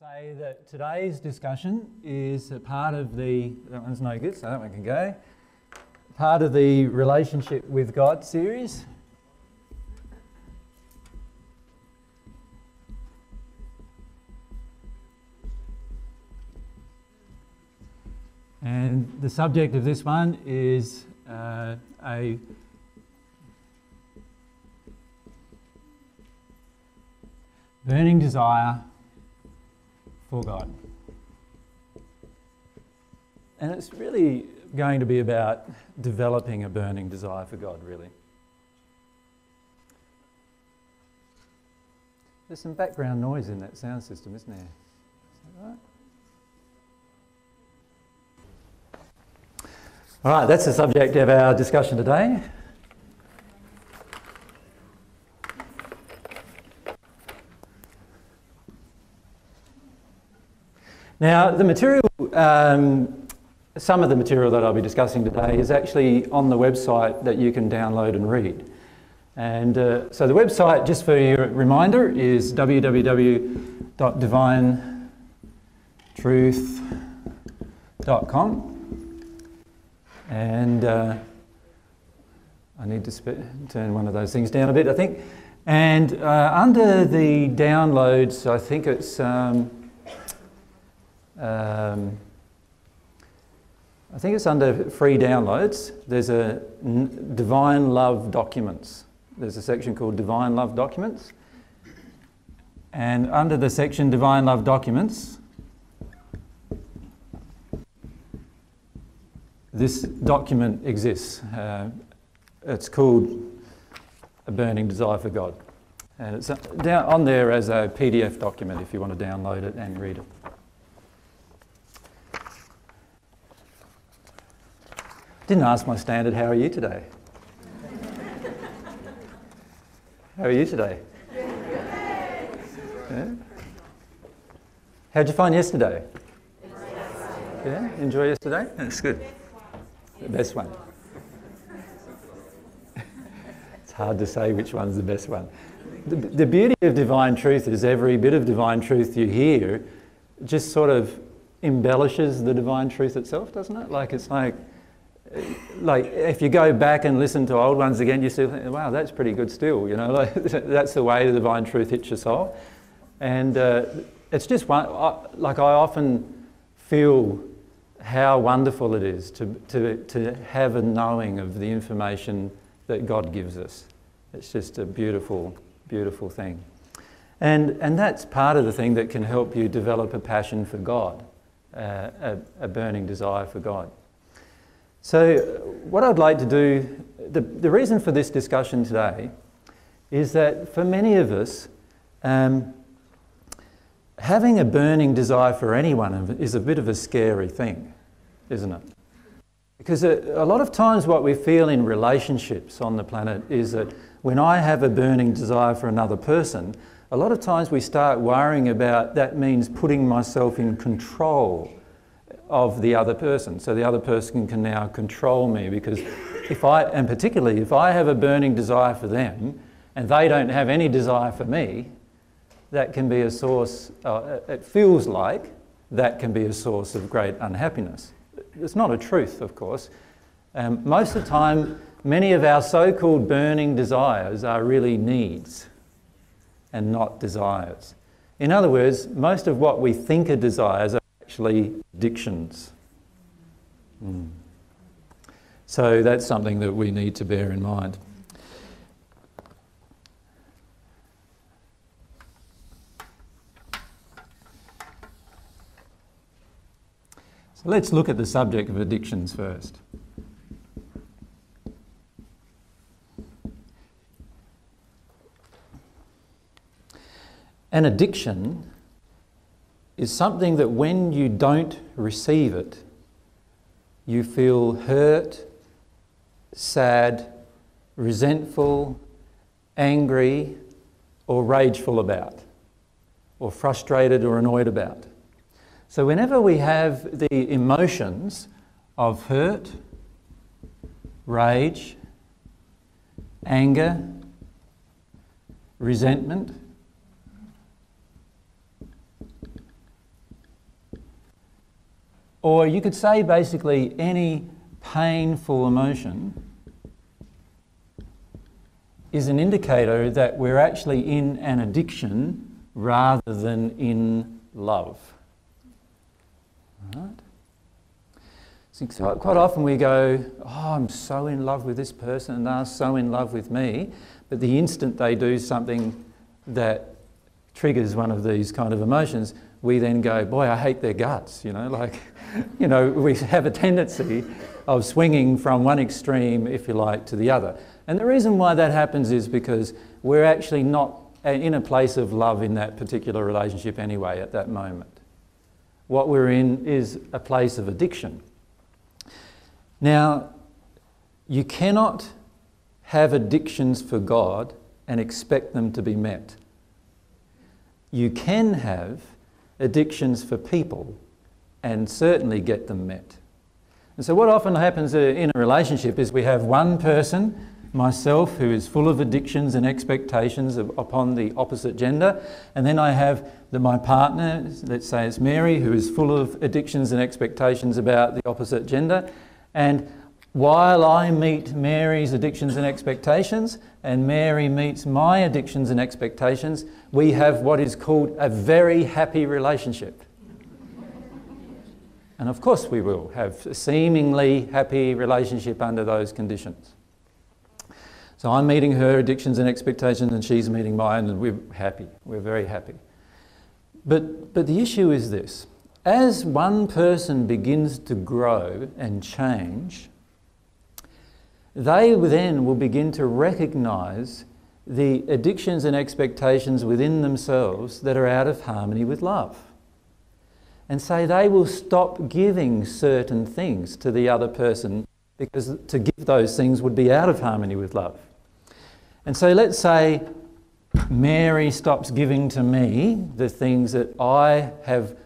Say that today's discussion is a part of the, that one's no good, so that one can go, part of the Relationship with God series. And the subject of this one is a burning desire for God. And it's really going to be about developing a burning desire for God, really. There's some background noise in that sound system, isn't there? Is that right? All right, that's the subject of our discussion today. Now, the material, some of the material that I'll be discussing today is actually on the website that you can download and read. And so the website, just for your reminder, is www.divinetruth.com. And I need to turn one of those things down a bit, I think. And under the downloads, I think it's... I think it's under free downloads. There's a Divine Love Documents. There's a section called Divine Love Documents. And under the section Divine Love Documents, this document exists. It's called A Burning Desire for God. And it's down on there as a PDF document if you want to download it and read it. Didn't ask my standard, how are you today? How are you today? Yeah? How'd you find yesterday? Yeah, enjoy yesterday? That's good. The best one. It's hard to say which one's the best one. The beauty of Divine Truth is every bit of Divine Truth you hear just sort of embellishes the Divine Truth itself, doesn't it? Like it's like if you go back and listen to old ones again, you still think, wow, that's pretty good still, you know, like, that's the way the Divine Truth hits your soul. And it's just one, like I often feel how wonderful it is to have a knowing of the information that God gives us. It's just a beautiful, beautiful thing. And that's part of the thing that can help you develop a passion for God, a burning desire for God. So what I'd like to do, the reason for this discussion today is that for many of us, having a burning desire for anyone is a bit of a scary thing, isn't it? Because a lot of times what we feel in relationships on the planet is that when I have a burning desire for another person, a lot of times we start worrying about that means putting myself in control of the other person, so the other person can now control me, because if I, and particularly if I have a burning desire for them and they don't have any desire for me, that can be a source, it feels like that can be a source of great unhappiness. It's not a truth, of course. Most of the time, many of our so-called burning desires are really needs and not desires. In other words, most of what we think are desires are actually addictions. So that's something that we need to bear in mind. So let's look at the subject of addictions first. An addiction is something that when you don't receive it, you feel hurt, sad, resentful, angry, or rageful about, or frustrated or annoyed about. So whenever we have the emotions of hurt, rage, anger, resentment, Or you could say basically any painful emotion is an indicator that we're actually in an addiction rather than in love. All right? So quite often we go, oh, I'm so in love with this person and they're so in love with me, but the instant they do something that triggers one of these kind of emotions, we then go, boy, I hate their guts, you know, like, you know, we have a tendency of swinging from one extreme, if you like, to the other. And the reason why that happens is because we're actually not in a place of love in that particular relationship anyway at that moment. What we're in is a place of addiction. Now, you cannot have addictions for God and expect them to be met. You can have addictions for people and certainly get them met. And so what often happens in a relationship is we have one person, myself, who is full of addictions and expectations upon the opposite gender, and then I have my partner, let's say it's Mary, who is full of addictions and expectations about the opposite gender. And while I meet Mary's addictions and expectations, and Mary meets my addictions and expectations, we have what is called a very happy relationship. And of course we will have a seemingly happy relationship under those conditions. So I'm meeting her addictions and expectations and she's meeting mine and we're happy, we're very happy. But the issue is this, as one person begins to grow and change, they then will begin to recognize the addictions and expectations within themselves that are out of harmony with love. And so they will stop giving certain things to the other person because to give those things would be out of harmony with love. And so let's say Mary stops giving to me the things that I have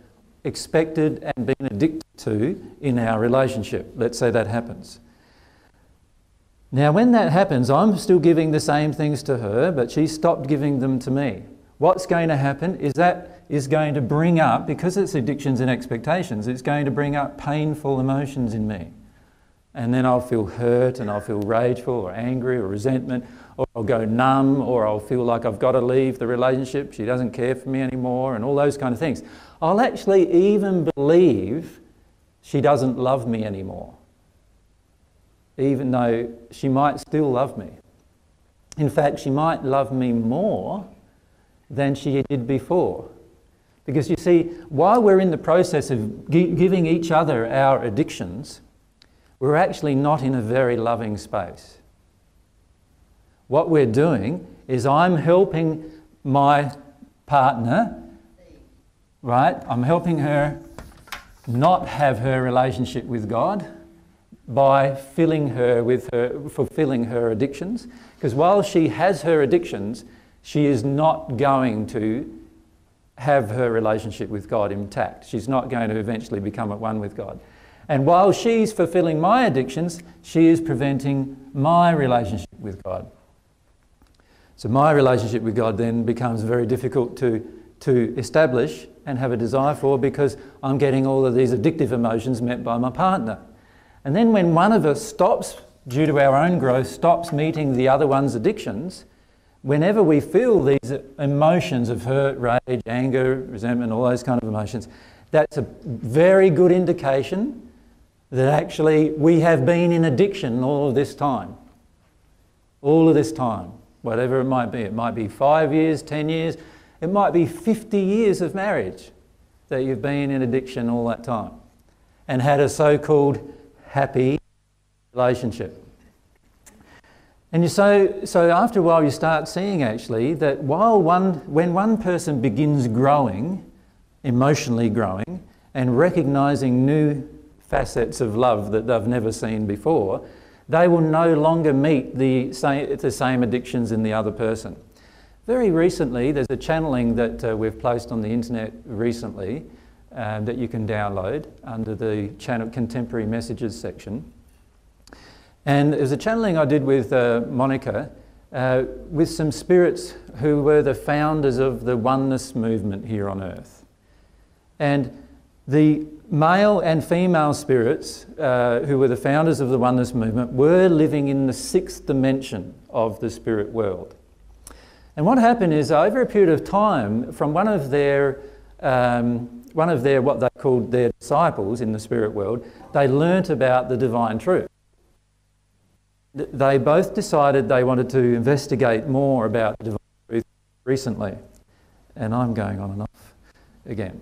expected and been addicted to in our relationship. Let's say that happens. Now when that happens, I'm still giving the same things to her, but she stopped giving them to me. What's going to happen is that is going to bring up, because it's addictions and expectations, it's going to bring up painful emotions in me. And then I'll feel hurt and I'll feel rageful or angry or resentment, or I'll go numb, or I'll feel like I've got to leave the relationship, she doesn't care for me anymore, and all those kind of things. I'll actually even believe she doesn't love me anymore, even though she might still love me. In fact, she might love me more than she did before. Because you see, while we're in the process of giving each other our addictions, we're actually not in a very loving space. What we're doing is I'm helping my partner, right? I'm helping her not have her relationship with God, by filling her with fulfilling her addictions, because while she has her addictions, she is not going to have her relationship with God intact. She's not going to eventually become at one with God. And while she's fulfilling my addictions, she is preventing my relationship with God. So my relationship with God then becomes very difficult to establish and have a desire for, because I'm getting all of these addictive emotions met by my partner. And then when one of us stops, due to our own growth, stops meeting the other one's addictions, whenever we feel these emotions of hurt, rage, anger, resentment, all those kind of emotions, that's a very good indication that actually we have been in addiction all of this time. All of this time, whatever it might be. It might be 5 years, 10 years, it might be 50 years of marriage that you've been in addiction all that time and had a so-called happy relationship. And you so after a while you start seeing actually that when one person begins growing, emotionally growing, and recognising new facets of love that they've never seen before, they will no longer meet the same addictions in the other person. Very recently, there's a channeling that we've placed on the internet recently, that you can download under the channel Contemporary Messages section. And it was a channeling I did with Monica, with some spirits who were the founders of the Oneness Movement here on Earth. And The male and female spirits who were the founders of the Oneness Movement were living in the sixth dimension of the spirit world. And what happened is, over a period of time, from one of their what they called their disciples in the spirit world, they learnt about the divine truth. They both decided they wanted to investigate more about the divine truth recently. And I'm going on and off again.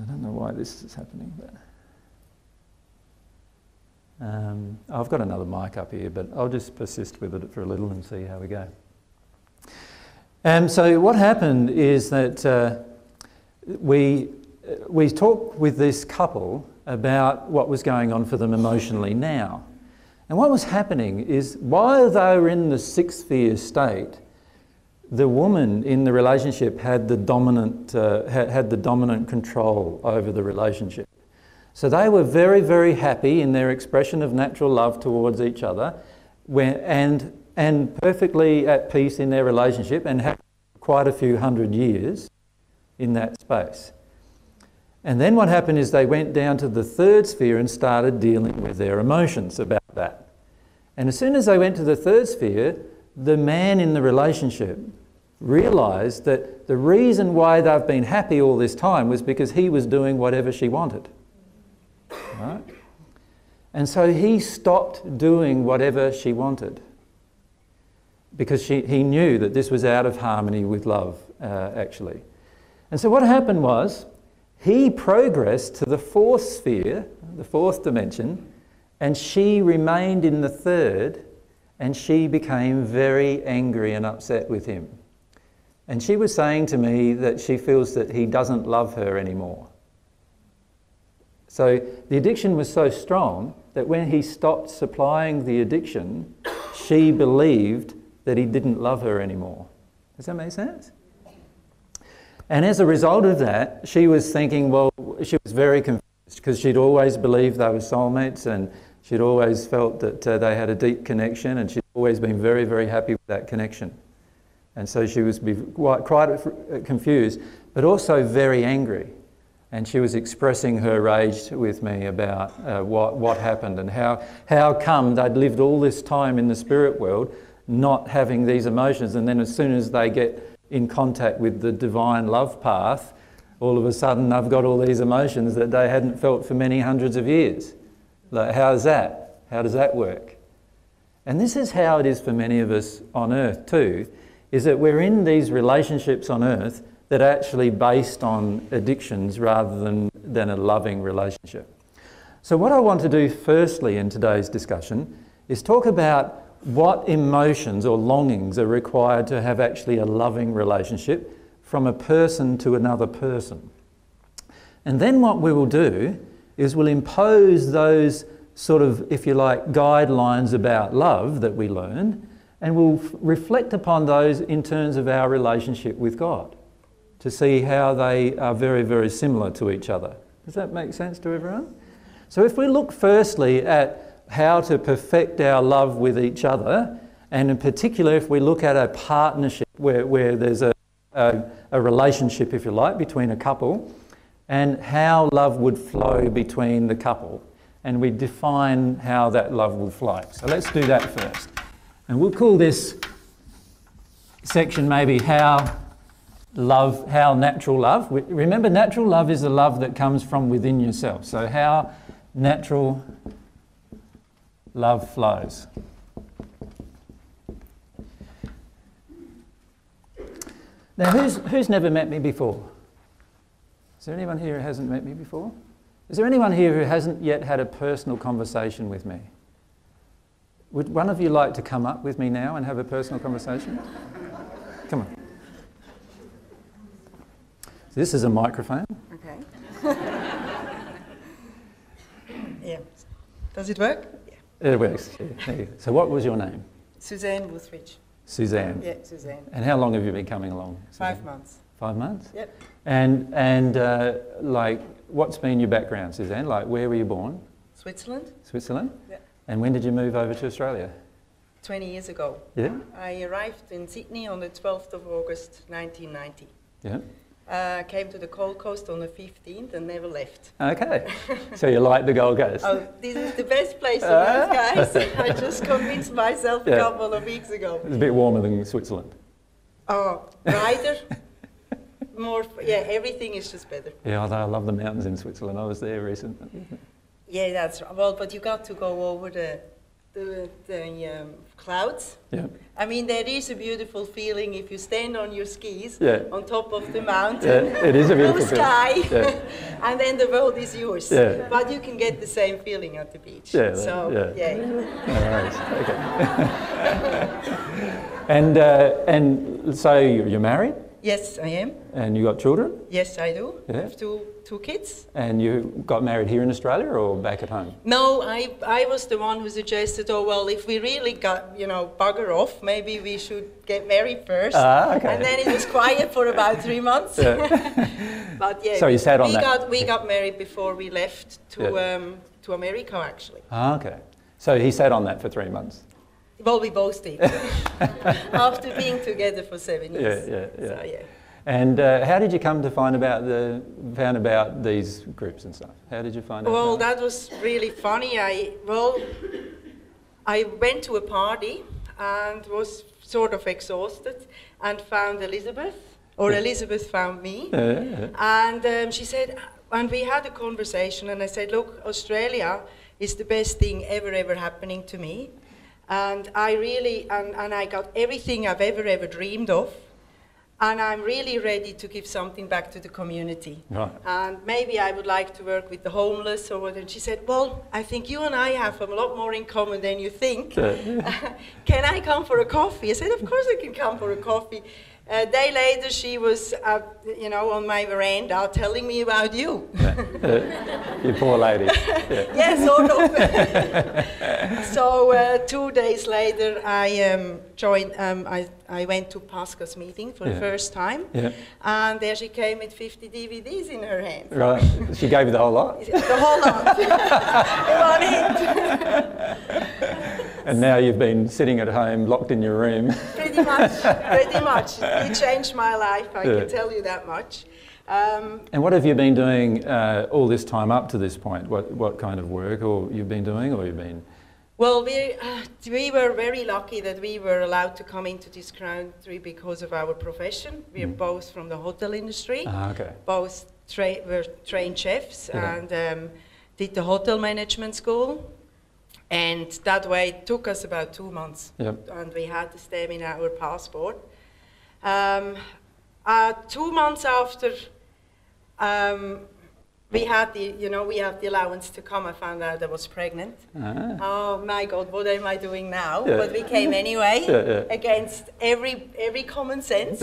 I don't know why this is happening, but I've got another mic up here, but I'll just persist with it for a little and see how we go. And so what happened is that we talked with this couple about what was going on for them emotionally now. And what was happening is, while they were in the sixth fear state, the woman in the relationship had the dominant control over the relationship. So they were very, very happy in their expression of natural love towards each other, and perfectly at peace in their relationship, and had quite a few hundred years in that space. And then what happened is, they went down to the third sphere and started dealing with their emotions about that. And as soon as they went to the third sphere, the man in the relationship realised that the reason why they've been happy all this time was because he was doing whatever she wanted. Right? And so he stopped doing whatever she wanted, because he knew that this was out of harmony with love, actually. And so what happened was, he progressed to the fourth sphere, the fourth dimension, and she remained in the third, and she became very angry and upset with him. And she was saying to me that she feels that he doesn't love her anymore. So the addiction was so strong that when he stopped supplying the addiction, she believed that he didn't love her anymore. Does that make sense? And as a result of that, she was thinking, well, she was very confused, because she'd always believed they were soulmates, and she'd always felt that they had a deep connection, and she'd always been very, very happy with that connection. And so she was quite confused, but also very angry. And she was expressing her rage with me about what happened, and how come they'd lived all this time in the spirit world not having these emotions, and then as soon as they get in contact with the divine love path, all of a sudden they've got all these emotions that they hadn't felt for many hundreds of years. Like, how's that? How does that work? And this is how it is for many of us on earth too, is that we're in these relationships on earth that are actually based on addictions rather than a loving relationship. So what I want to do firstly in today's discussion is talk about what emotions or longings are required to have actually a loving relationship from a person to another person. And then what we will do is we'll impose those sort of, if you like, guidelines about love that we learn, and we'll reflect upon those in terms of our relationship with God to see how they are very, very similar to each other. Does that make sense to everyone? So if we look firstly at how to perfect our love with each other, and in particular if we look at a partnership where there's a relationship, if you like, between a couple, and how love would flow between the couple. And we define how that love will flow. So let's do that first. And we'll call this section maybe how natural love. Remember, natural love is the love that comes from within yourself. So how natural love flows. Now who's never met me before? Is there anyone here who hasn't met me before? Is there anyone here who hasn't yet had a personal conversation with me? Would one of you like to come up with me now and have a personal conversation? Come on. So this is a microphone. Okay. Yeah. Does it work? Yeah. It works. Yeah. So what was your name? Suzanne Buthridge. Suzanne. Yeah, Suzanne. And how long have you been coming along, Suzanne? 5 months. 5 months? Yep. And like, what's been your background, Suzanne? Like, where were you born? Switzerland. Switzerland? Yeah. And when did you move over to Australia? 20 years ago. Yeah. I arrived in Sydney on the 12th of August, 1990. Yeah. Came to the Gold Coast on the 15th and never left. Okay, so you like the Gold Coast. Oh, this is the best place in the guys. I just convinced myself a couple of weeks ago. It's a bit warmer than Switzerland. Oh, brighter, more, everything is just better. Yeah, although I love the mountains in Switzerland. I was there recently. Yeah, that's right. Well, but you got to go over the clouds. Yeah. I mean, there is a beautiful feeling if you stand on your skis on top of the mountain. Yeah, it is a beautiful sky, and then the world is yours. Yeah. But you can get the same feeling at the beach. Yeah. So And so you're married? Yes, I am. And you got children? Yes, I do. Yeah. I have two kids. And you got married here in Australia or back at home? No, I was the one who suggested, oh, well, if we really got, you know, bugger off, maybe we should get married first. Ah, okay. And then it was quiet for about 3 months. Yeah. But yeah, so you sat on that. We got married before we left to America, actually. Ah, okay. So he sat on that for 3 months. Well, we both did, after being together for 7 years. So, And how did you come to find about these groups and stuff? How did you find out? Well, that was really funny. I went to a party and was sort of exhausted and found Elizabeth, or Elizabeth found me. And she said, and we had a conversation, and I said, look, Australia is the best thing ever happening to me. And I really, and I got everything I've ever dreamed of, and I'm really ready to give something back to the community. Right. And maybe I would like to work with the homeless or whatever. And she said, well, I think you and I have a lot more in common than you think. Can I come for a coffee? I said, of course I can come for a coffee. A day later, she was, you know, on my veranda telling me about you. You poor lady. Sort of. So 2 days later, I joined. I went to Pasca's meeting for the first time, and there she came with 50 DVDs in her hand. Right. She gave you the whole lot. The whole lot. And now you've been sitting at home, locked in your room. Pretty much. It changed my life, I can tell you that much. And what have you been doing all this time up to this point? What kind of work you've been doing? Well, we were very lucky that we were allowed to come into this country because of our profession. We're both from the hotel industry. Ah, okay. Both were trained chefs and did the hotel management school. And that way it took us about 2 months, and we had the stamp in our passport. 2 months after we had the allowance to come, I found out I was pregnant. Oh my God, what am I doing now? But we came anyway, against every common sense.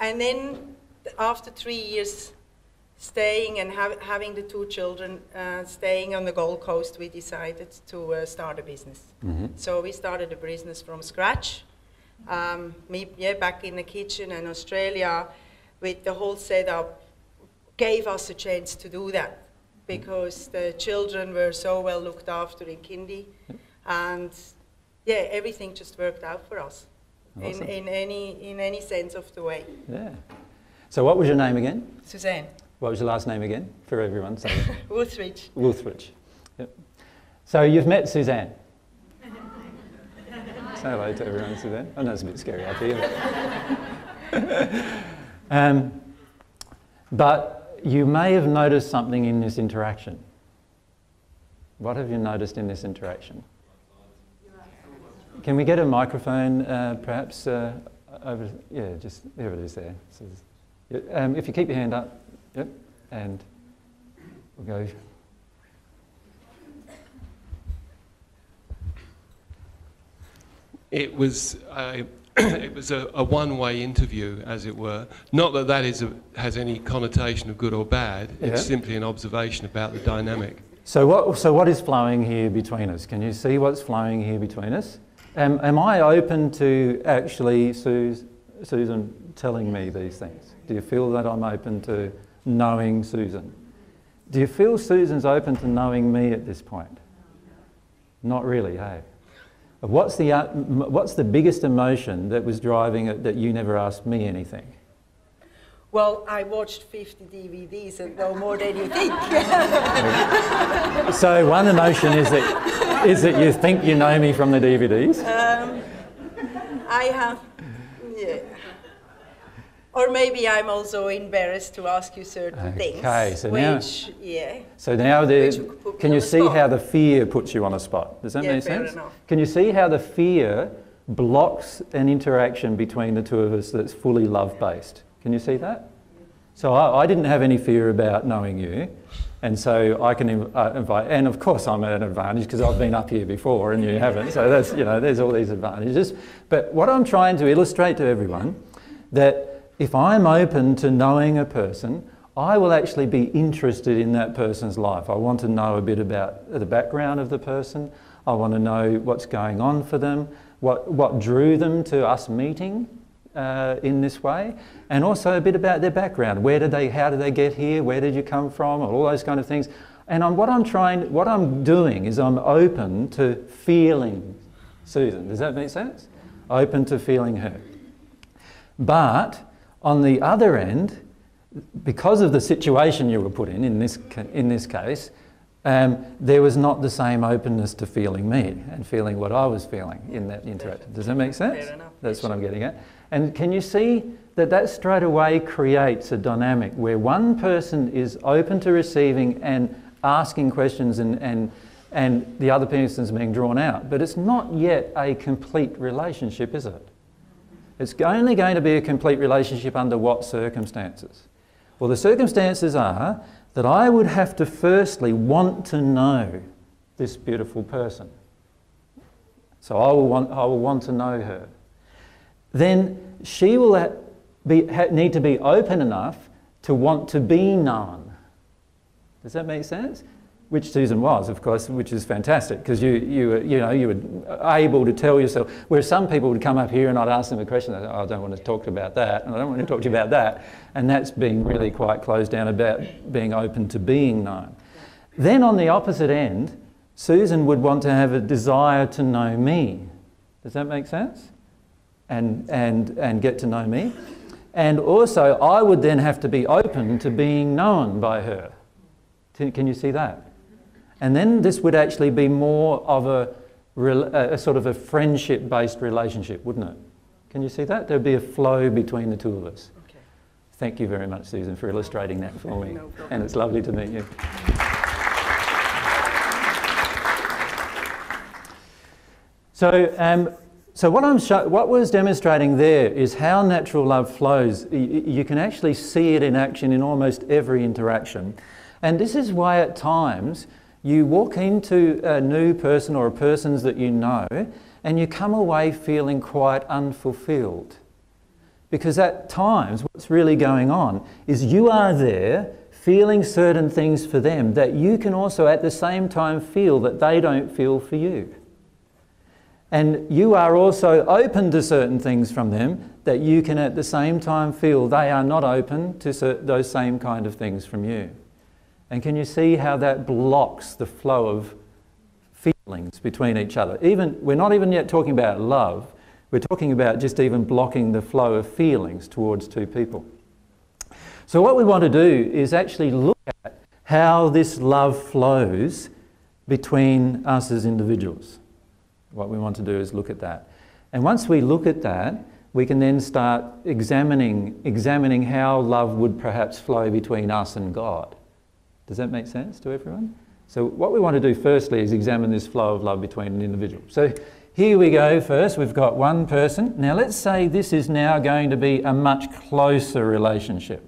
And then after 3 years staying and having the two children, staying on the Gold Coast, we decided to start a business. So we started a business from scratch. Back in the kitchen in Australia with the whole setup gave us a chance to do that because the children were so well looked after in kindy, and everything just worked out for us. Awesome. in any sense of the way. So what was your name again? Suzanne. What was your last name again for everyone? Wolfridge. Wolfridge. So you've met Suzanne. Say hello to everyone, Suzanne. I know it's a bit scary out here. But you may have noticed something in this interaction. What have you noticed in this interaction? Can we get a microphone perhaps over? Yeah, just there it is there. If you keep your hand up, and we'll go. It was a one-way interview, as it were. Not that that has any connotation of good or bad. It's simply an observation about the dynamic. So what is flowing here between us? Can you see what's flowing here between us? Am I open to actually Susan telling me these things? Do you feel that I'm open to knowing Susan? Do you feel Susan's open to knowing me at this point? Not really, hey? What's the biggest emotion that was driving it that you never asked me anything? Well, I watched 50 DVDs and no more than you think. So one notion is that you think you know me from the DVDs? I have, yeah. Or maybe I'm also embarrassed to ask you certain things. Okay, so which, now, yeah. So now, can you see how the fear puts you on a spot? Does that make sense? Enough. Can you see how the fear blocks an interaction between the two of us that's fully love-based? Can you see that? So I didn't have any fear about knowing you, and so I can invite, and of course I'm at an advantage because I've been up here before and you haven't, so that's, you know, there's all these advantages. But what I'm trying to illustrate to everyone, that if I'm open to knowing a person, I will actually be interested in that person's life. I want to know a bit about the background of the person. I want to know what's going on for them, what drew them to us meeting. In this way, and also a bit about their background. Where did they, how did they get here, where did you come from, all those kind of things. And what I'm doing is I'm open to feeling Susan. Does that make sense? Open to feeling her. But on the other end, because of the situation you were put in this case, there was not the same openness to feeling me and feeling what I was feeling in that interaction. Does that make sense? Fair enough. That's what I'm getting at. And can you see that straight away creates a dynamic where one person is open to receiving and asking questions and the other person's being drawn out. But it's not yet a complete relationship, is it? It's only going to be a complete relationship under what circumstances? Well, the circumstances are that I would have to firstly want to know this beautiful person. So I will want to know her. Then she will need to be open enough to want to be known. Does that make sense? Which Susan was, of course, which is fantastic, because you were able to tell yourself, where some people would come up here and I'd ask them a question, they'd say, oh, I don't want to talk to you about that, and I don't want to talk to you about that, and that's being really quite closed down about being open to being known. Then on the opposite end, Susan would want to have a desire to know me. Does that make sense? And get to know me. And also, I would then have to be open to being known by her. Can you see that? And then this would actually be more of a sort of a friendship-based relationship, wouldn't it? Can you see that? There'd be a flow between the two of us. Okay. Thank you very much, Susan, for illustrating that for me. No problem. And it's lovely to meet you. So, what was demonstrating there is how natural love flows. You can actually see it in action in almost every interaction. And this is why at times you walk into a new person or a persons that you know and you come away feeling quite unfulfilled. Because at times what's really going on is you are there feeling certain things for them that you can also at the same time feel that they don't feel for you. And you are also open to certain things from them that you can at the same time feel they are not open to those same kind of things from you. And can you see how that blocks the flow of feelings between each other? We're not even yet talking about love. We're talking about just even blocking the flow of feelings towards two people. So what we want to do is actually look at how this love flows between us as individuals. What we want to do is look at that. And once we look at that, we can then start examining how love would perhaps flow between us and God. Does that make sense to everyone? So what we want to do firstly is examine this flow of love between an individual. So here we go first, we've got one person. Now let's say this is now going to be a much closer relationship.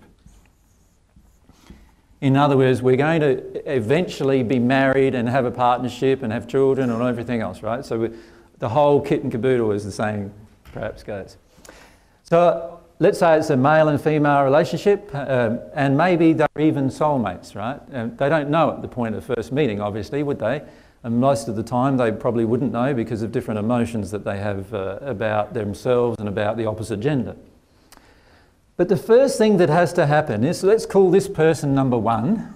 In other words, we're going to eventually be married and have a partnership and have children and everything else, right? So the whole kit and caboodle is the same, perhaps goes. So let's say it's a male and female relationship, and maybe they're even soulmates, right? They don't know at the point of the first meeting, obviously, would they? And most of the time they probably wouldn't know because of different emotions that they have about themselves and about the opposite gender. But the first thing that has to happen is, let's call this person number one,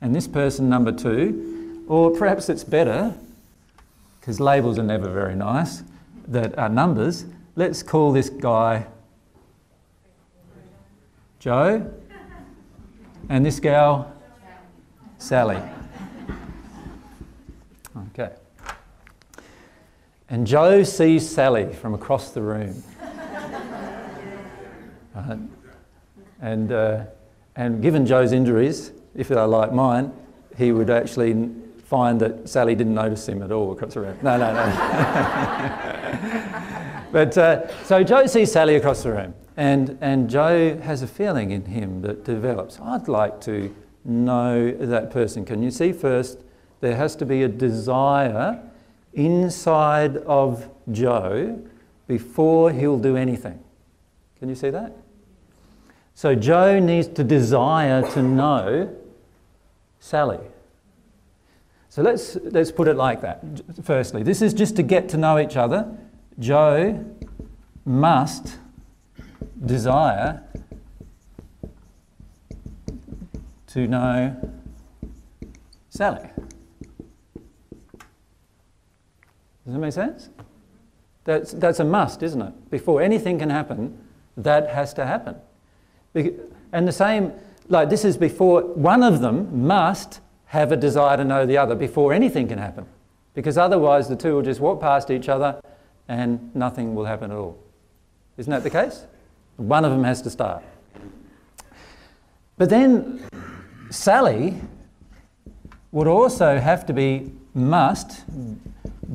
and this person number two, or perhaps it's better, because labels are never very nice, that are numbers. Let's call this guy Jo, and this gal, Sally. Okay. And Jo sees Sally from across the room. And given Jo's injuries, if they're like mine, he would actually find that Sally didn't notice him at all across the room. No, no, no. So Jo sees Sally across the room, and Jo has a feeling in him that develops. I'd like to know that person. Can you see first, there has to be a desire inside of Jo before he'll do anything. Can you see that? So Jo needs to desire to know Sally. So let's put it like that. Firstly, this is just to get to know each other. Jo must desire to know Sally. Does that make sense? That's a must, isn't it? Before anything can happen, that has to happen. And the same, like this is before, one of them must have a desire to know the other before anything can happen. Because otherwise the two will just walk past each other and nothing will happen at all. Isn't that the case? One of them has to start. But then Sally would also have to be, must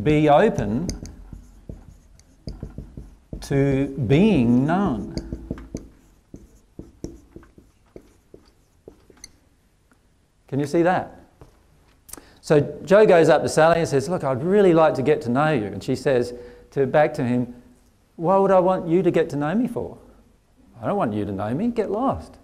be open to being known. Can you see that? So Jo goes up to Sally and says, look, I'd really like to get to know you. And she says back to him, why would I want you to get to know me for? I don't want you to know me, get lost.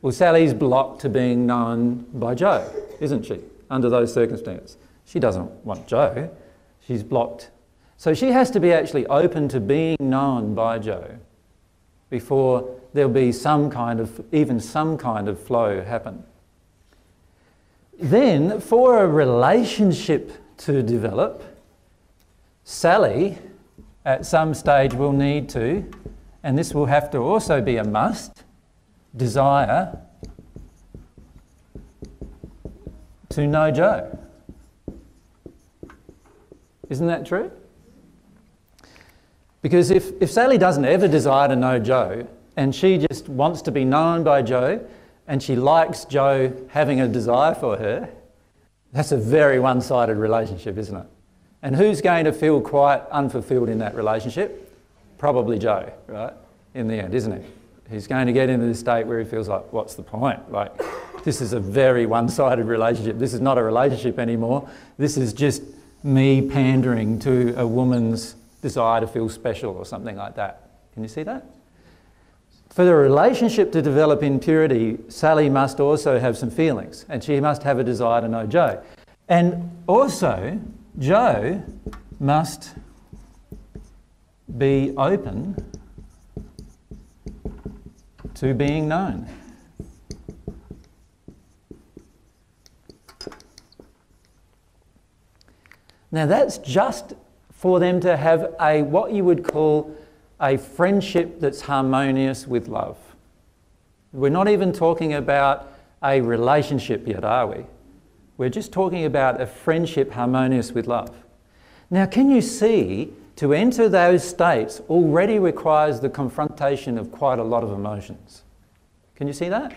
Well, Sally's blocked to being known by Jo, isn't she, under those circumstances? She doesn't want Jo, she's blocked. So she has to be actually open to being known by Jo before there'll be some kind of, even some kind of flow happen. Then, for a relationship to develop, Sally at some stage will need to, and this will have to also be a must, desire to know Jo. Isn't that true? Because if Sally doesn't ever desire to know Jo, and she just wants to be known by Jo, and she likes Jo having a desire for her, that's a very one-sided relationship, isn't it? And who's going to feel quite unfulfilled in that relationship? Probably Jo, right? In the end, isn't he? He's going to get into this state where he feels like, what's the point? Like, this is a very one-sided relationship. This is not a relationship anymore. This is just me pandering to a woman's desire to feel special or something like that. Can you see that? For the relationship to develop in purity, Sally must also have some feelings, and she must have a desire to know Jo. And also, Jo must be open to being known. Now that's just for them to have a, what you would call a friendship that's harmonious with love. We're not even talking about a relationship yet, are we? We're just talking about a friendship harmonious with love. Now, can you see, to enter those states already requires the confrontation of quite a lot of emotions. Can you see that?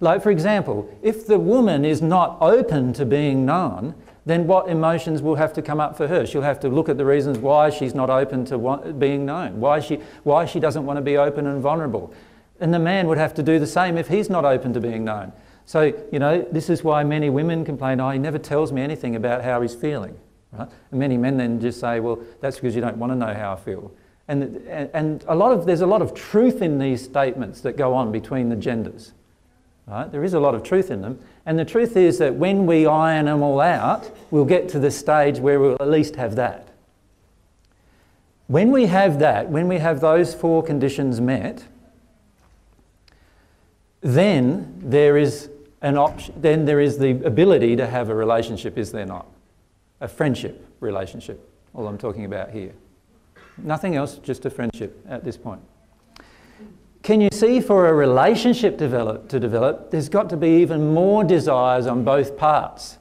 Like, for example, if the woman is not open to being known, then what emotions will have to come up for her? She'll have to look at the reasons why she's not open to being known, why she doesn't want to be open and vulnerable. And the man would have to do the same if he's not open to being known. So, you know, this is why many women complain, oh, he never tells me anything about how he's feeling. Right? And many men then just say, well, that's because you don't want to know how I feel. And there's a lot of truth in these statements that go on between the genders. Right? There is a lot of truth in them, and the truth is that when we iron them all out, we'll get to the stage where we'll at least have that. When we have that, when we have those four conditions met, then there is an option, then there is the ability to have a relationship, is there not? A friendship relationship, all I'm talking about here. Nothing else, just a friendship at this point. Can you see, for a relationship to develop, there's got to be even more desires on both parts.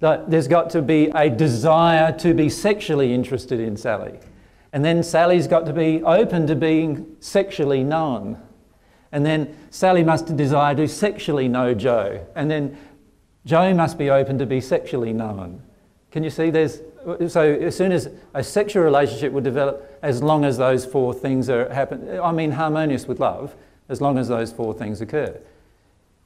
There's got to be a desire to be sexually interested in Sally. And then Sally's got to be open to being sexually known. And then Sally must desire to sexually know Joe. And then Joe must be open to be sexually known. Can you see? So as soon as a sexual relationship would develop, as long as those four things happen, I mean harmonious with love, as long as those four things occur.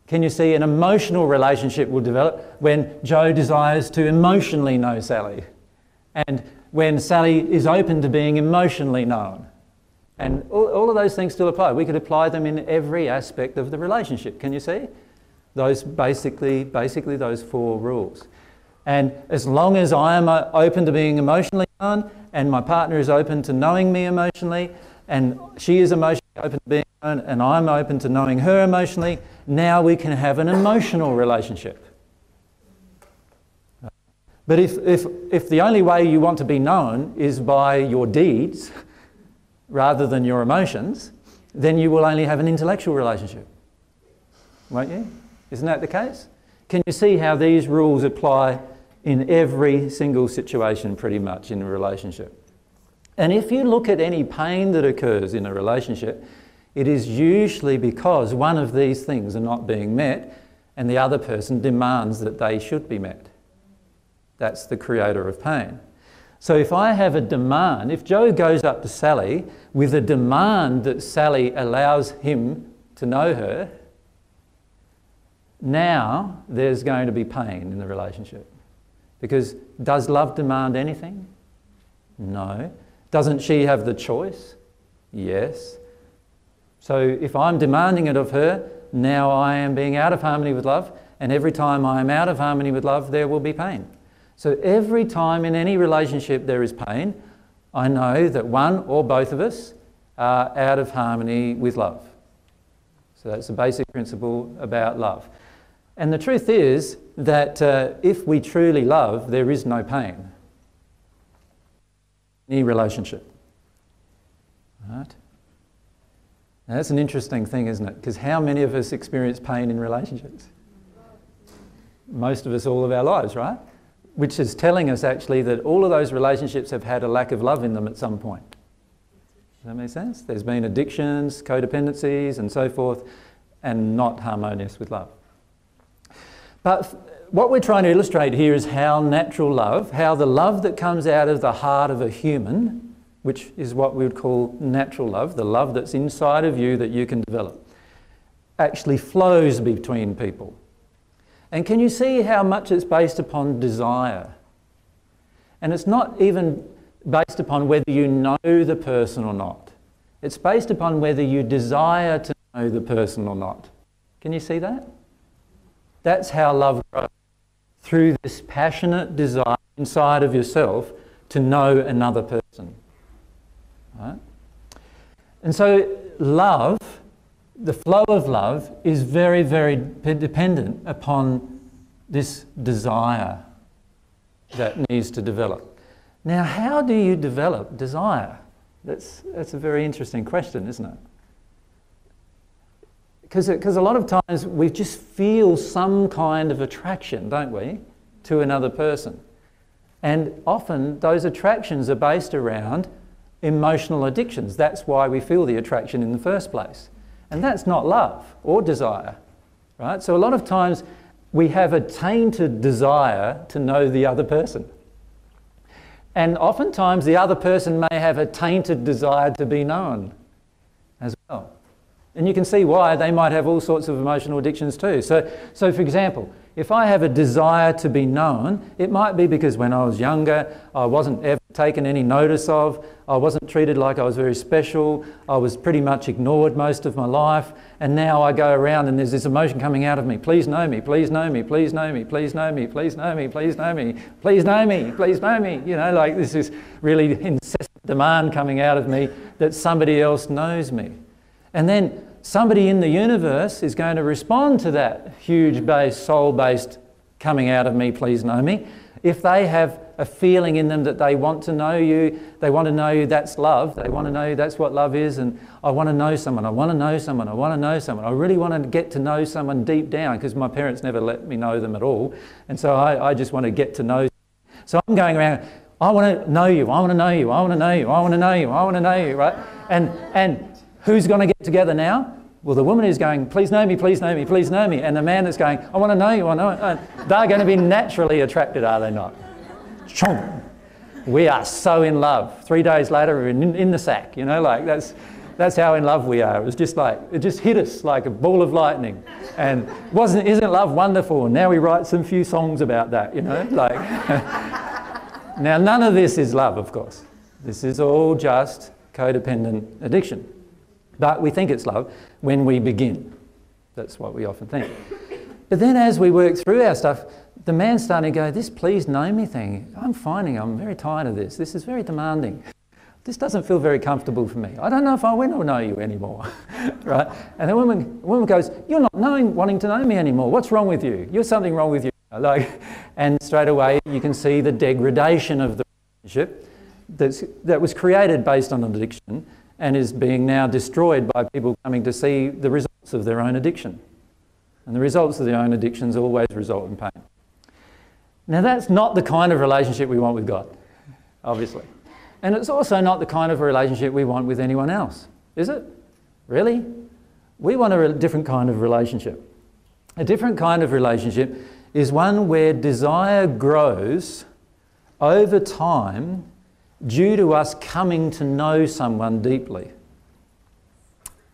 Can you see? An emotional relationship will develop when Joe desires to emotionally know Sally, and when Sally is open to being emotionally known. And all of those things still apply. We could apply them in every aspect of the relationship. Can you see? Those basically those four rules. And as long as I am open to being emotionally known, and my partner is open to knowing me emotionally, and she is emotionally open to being known, and I'm open to knowing her emotionally, now we can have an emotional relationship. But if the only way you want to be known is by your deeds rather than your emotions, then you will only have an intellectual relationship, won't you? Isn't that the case? Can you see how these rules apply in every single situation pretty much in a relationship? And if you look at any pain that occurs in a relationship, it is usually because one of these things are not being met and the other person demands that they should be met. That's the creator of pain. So if I have a demand, if Joe goes up to Sally with a demand that Sally allows him to know her, now there's going to be pain in the relationship. Because does love demand anything? No. Doesn't she have the choice? Yes. So if I'm demanding it of her, now I am being out of harmony with love, and every time I am out of harmony with love, there will be pain. So every time in any relationship there is pain, I know that one or both of us are out of harmony with love. So that's the basic principle about love. And the truth is that if we truly love, there is no pain in any relationship. Right? Now that's an interesting thing, isn't it? Because how many of us experience pain in relationships? Most of us all of our lives, right? Which is telling us actually that all of those relationships have had a lack of love in them at some point. Does that make sense? There's been addictions, codependencies, and so forth, and not harmonious with love. But what we're trying to illustrate here is how natural love, how the love that comes out of the heart of a human, which is what we would call natural love, the love that's inside of you that you can develop, actually flows between people. And can you see how much it's based upon desire? And it's not even based upon whether you know the person or not. It's based upon whether you desire to know the person or not. Can you see that? That's how love grows, through this passionate desire inside of yourself to know another person. Right? And so love, the flow of love, is very, very dependent upon this desire that needs to develop. Now, how do you develop desire? That's a very interesting question, isn't it? Because a lot of times we just feel some kind of attraction, don't we, to another person. And often those attractions are based around emotional addictions. That's why we feel the attraction in the first place. And that's not love or desire, right? So a lot of times we have a tainted desire to know the other person. And oftentimes the other person may have a tainted desire to be known as well. And you can see why they might have all sorts of emotional addictions too. So for example, if I have a desire to be known, it might be because when I was younger, I wasn't ever taken any notice of, I wasn't treated like I was very special, I was pretty much ignored most of my life, and now I go around and there's this emotion coming out of me, please know me, please know me, please know me, please know me, please know me, please know me, please know me, please know me, you know, like this is really incessant demand coming out of me that somebody else knows me. And then somebody in the universe is going to respond to that huge-based, soul-based coming out of me, please know me, if they have a feeling in them that they want to know you. They want to know that's love. They want to know that's what love is. And I want to know someone. I want to know someone. I want to know someone. I really want to get to know someone deep down, because my parents never let me know them at all. And so I just want to get to know. So I'm going around, I want to know you. I want to know you. I want to know you. I want to know you. I want to know you, right? And who's going to get together now? Well, the woman who's going, please know me, please know me, please know me, and the man that's going, I want to know you, I want to know you, they're going to be naturally attracted, are they not? Chomp. We are so in love. 3 days later, we're in the sack, you know, like that's how in love we are. It was just like, it just hit us like a ball of lightning. And isn't love wonderful? Now we write some few songs about that, you know, like. Now, none of this is love, of course. This is all just codependent addiction. But we think it's love when we begin. That's what we often think. But then as we work through our stuff, the man's starting to go, this please know me thing, I'm finding I'm very tired of this. This is very demanding. This doesn't feel very comfortable for me. I don't know if I want to know you anymore. Right? And the woman goes, you're not wanting to know me anymore. What's wrong with you? You're something wrong with you. Like, and straight away you can see the degradation of the relationship that was created based on an addiction, and is being now destroyed by people coming to see the results of their own addiction. And the results of their own addictions always result in pain. Now that's not the kind of relationship we want with God, obviously. And it's also not the kind of relationship we want with anyone else, is it? Really? We want a different kind of relationship. A different kind of relationship is one where desire grows over time due to us coming to know someone deeply.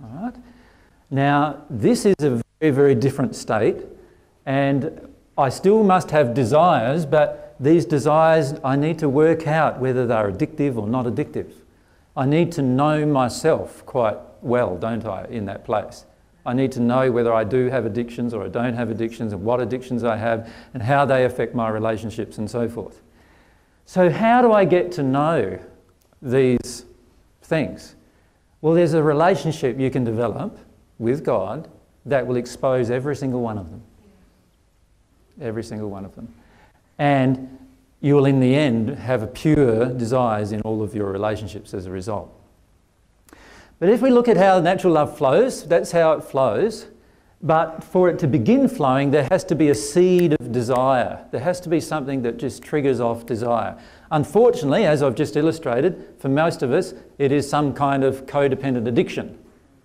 All right? Now, this is a very, very different state, and I still must have desires, but these desires, I need to work out whether they're addictive or not addictive. I need to know myself quite well, don't I, in that place. I need to know whether I do have addictions or I don't have addictions, and what addictions I have, and how they affect my relationships and so forth. So how do I get to know these things? Well, there's a relationship you can develop with God that will expose every single one of them. Every single one of them. And you will, in the end, have pure desires in all of your relationships as a result. But if we look at how natural love flows, that's how it flows. But for it to begin flowing, there has to be a seed of desire. There has to be something that just triggers off desire. Unfortunately, as I've just illustrated, for most of us, it is some kind of codependent addiction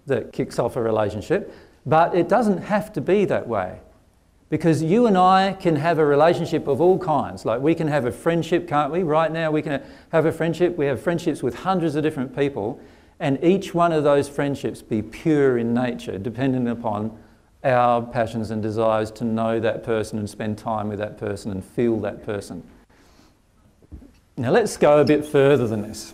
that kicks off a relationship. But it doesn't have to be that way, because you and I can have a relationship of all kinds. Like, we can have a friendship, can't we? Right now, we can have a friendship. We have friendships with hundreds of different people, and each one of those friendships be pure in nature, dependent upon our passions and desires to know that person and spend time with that person and feel that person. Now let's go a bit further than this.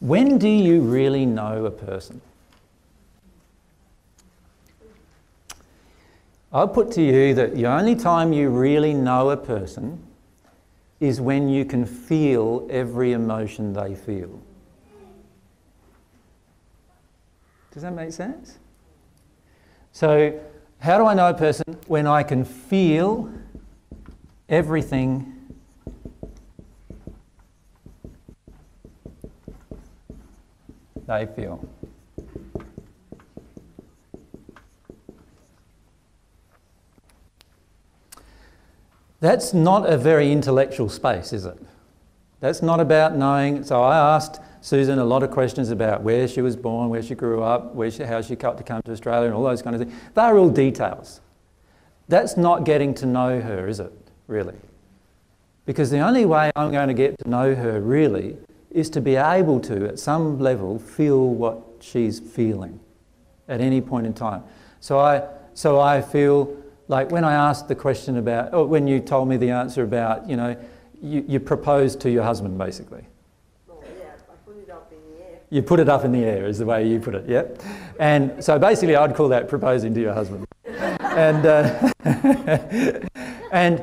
When do you really know a person? I'll put to you that the only time you really know a person is when you can feel every emotion they feel. Does that make sense? So, how do I know a person? When I can feel everything they feel. That's not a very intellectual space, is it? That's not about knowing. So I asked Susan a lot of questions about where she was born, where she grew up, how she got to come to Australia, and all those kind of things. They're all details. That's not getting to know her, is it, really? Because the only way I'm going to get to know her, really, is to be able to, at some level, feel what she's feeling at any point in time. So I feel like when I asked the question about, or when you told me the answer about, you know, you proposed to your husband, basically. You put it up in the air is the way you put it, yeah? And so basically I'd call that proposing to your husband. And, and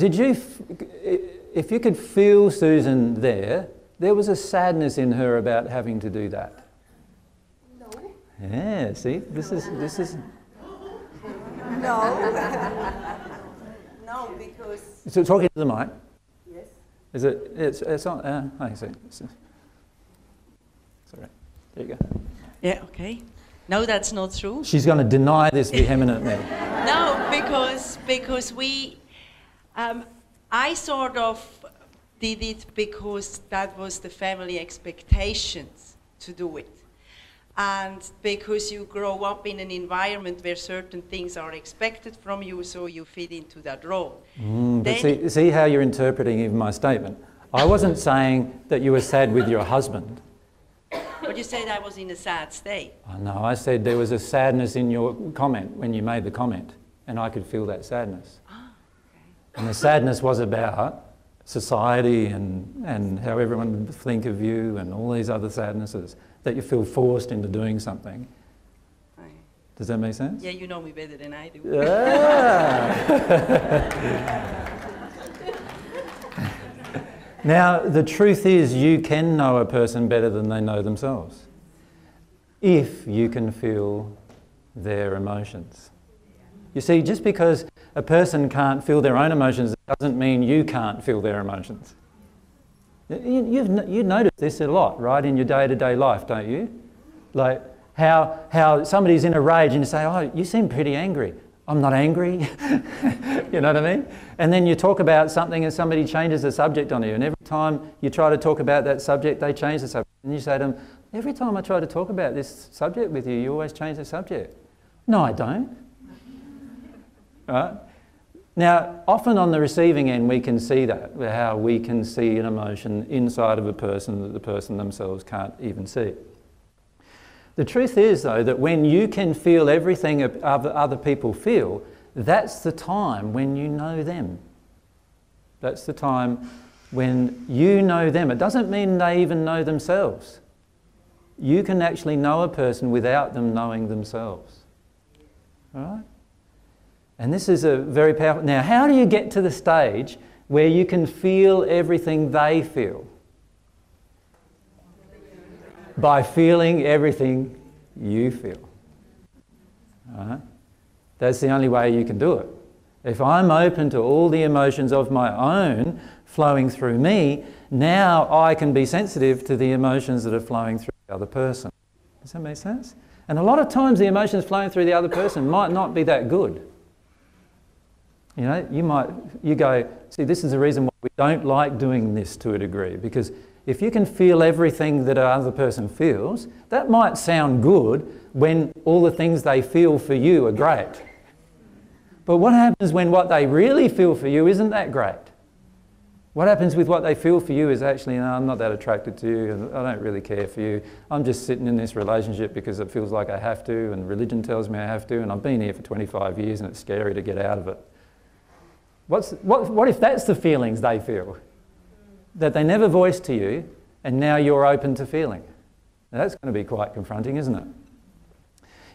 if you could feel Susan there was a sadness in her about having to do that. No. Yeah, see, this is... No, because... So talking to the mic? Yes. Is it... It's on... I see. It's all right. There you go. Yeah, okay. No, that's not true. She's going to deny this vehemently. No, because we... I sort of did it because that was the family expectations to do it. And because you grow up in an environment where certain things are expected from you, so you fit into that role. But see how you're interpreting even my statement. I wasn't saying that you were sad with your husband. But you said I was in a sad state. Oh, no, I said there was a sadness in your comment when you made the comment, and I could feel that sadness. Oh, okay. And the sadness was about society and how everyone would think of you and all these other sadnesses, that you feel forced into doing something. Right. Does that make sense? Yeah, you know me better than I do. Yeah. Now, the truth is you can know a person better than they know themselves if you can feel their emotions. You see, just because a person can't feel their own emotions doesn't mean you can't feel their emotions. You notice this a lot, right, in your day-to-day life, don't you? Like how somebody's in a rage and you say, oh, you seem pretty angry. I'm not angry. You know what I mean? And then you talk about something and somebody changes the subject on you, and every time you try to talk about that subject, they change the subject. And you say to them, every time I try to talk about this subject with you, you always change the subject. No, I don't. Right? Now, often on the receiving end, we can see that, how we can see an emotion inside of a person that the person themselves can't even see. The truth is, though, that when you can feel everything other people feel, that's the time when you know them. That's the time when you know them. It doesn't mean they even know themselves. You can actually know a person without them knowing themselves. All right? And this is a very powerful... Now, how do you get to the stage where you can feel everything they feel? By feeling everything you feel. Right? That's the only way you can do it. If I'm open to all the emotions of my own flowing through me, now I can be sensitive to the emotions that are flowing through the other person. Does that make sense? And a lot of times the emotions flowing through the other person might not be that good. You know, you go, see, this is the reason why we don't like doing this to a degree, because if you can feel everything that another person feels, that might sound good when all the things they feel for you are great. But what happens when what they really feel for you isn't that great? What happens with what they feel for you is actually, no, I'm not that attracted to you, I don't really care for you, I'm just sitting in this relationship because it feels like I have to, and religion tells me I have to, and I've been here for 25 years and it's scary to get out of it. What if that's the feelings they feel? That they never voiced to you, and now you're open to feeling. Now that's going to be quite confronting, isn't it?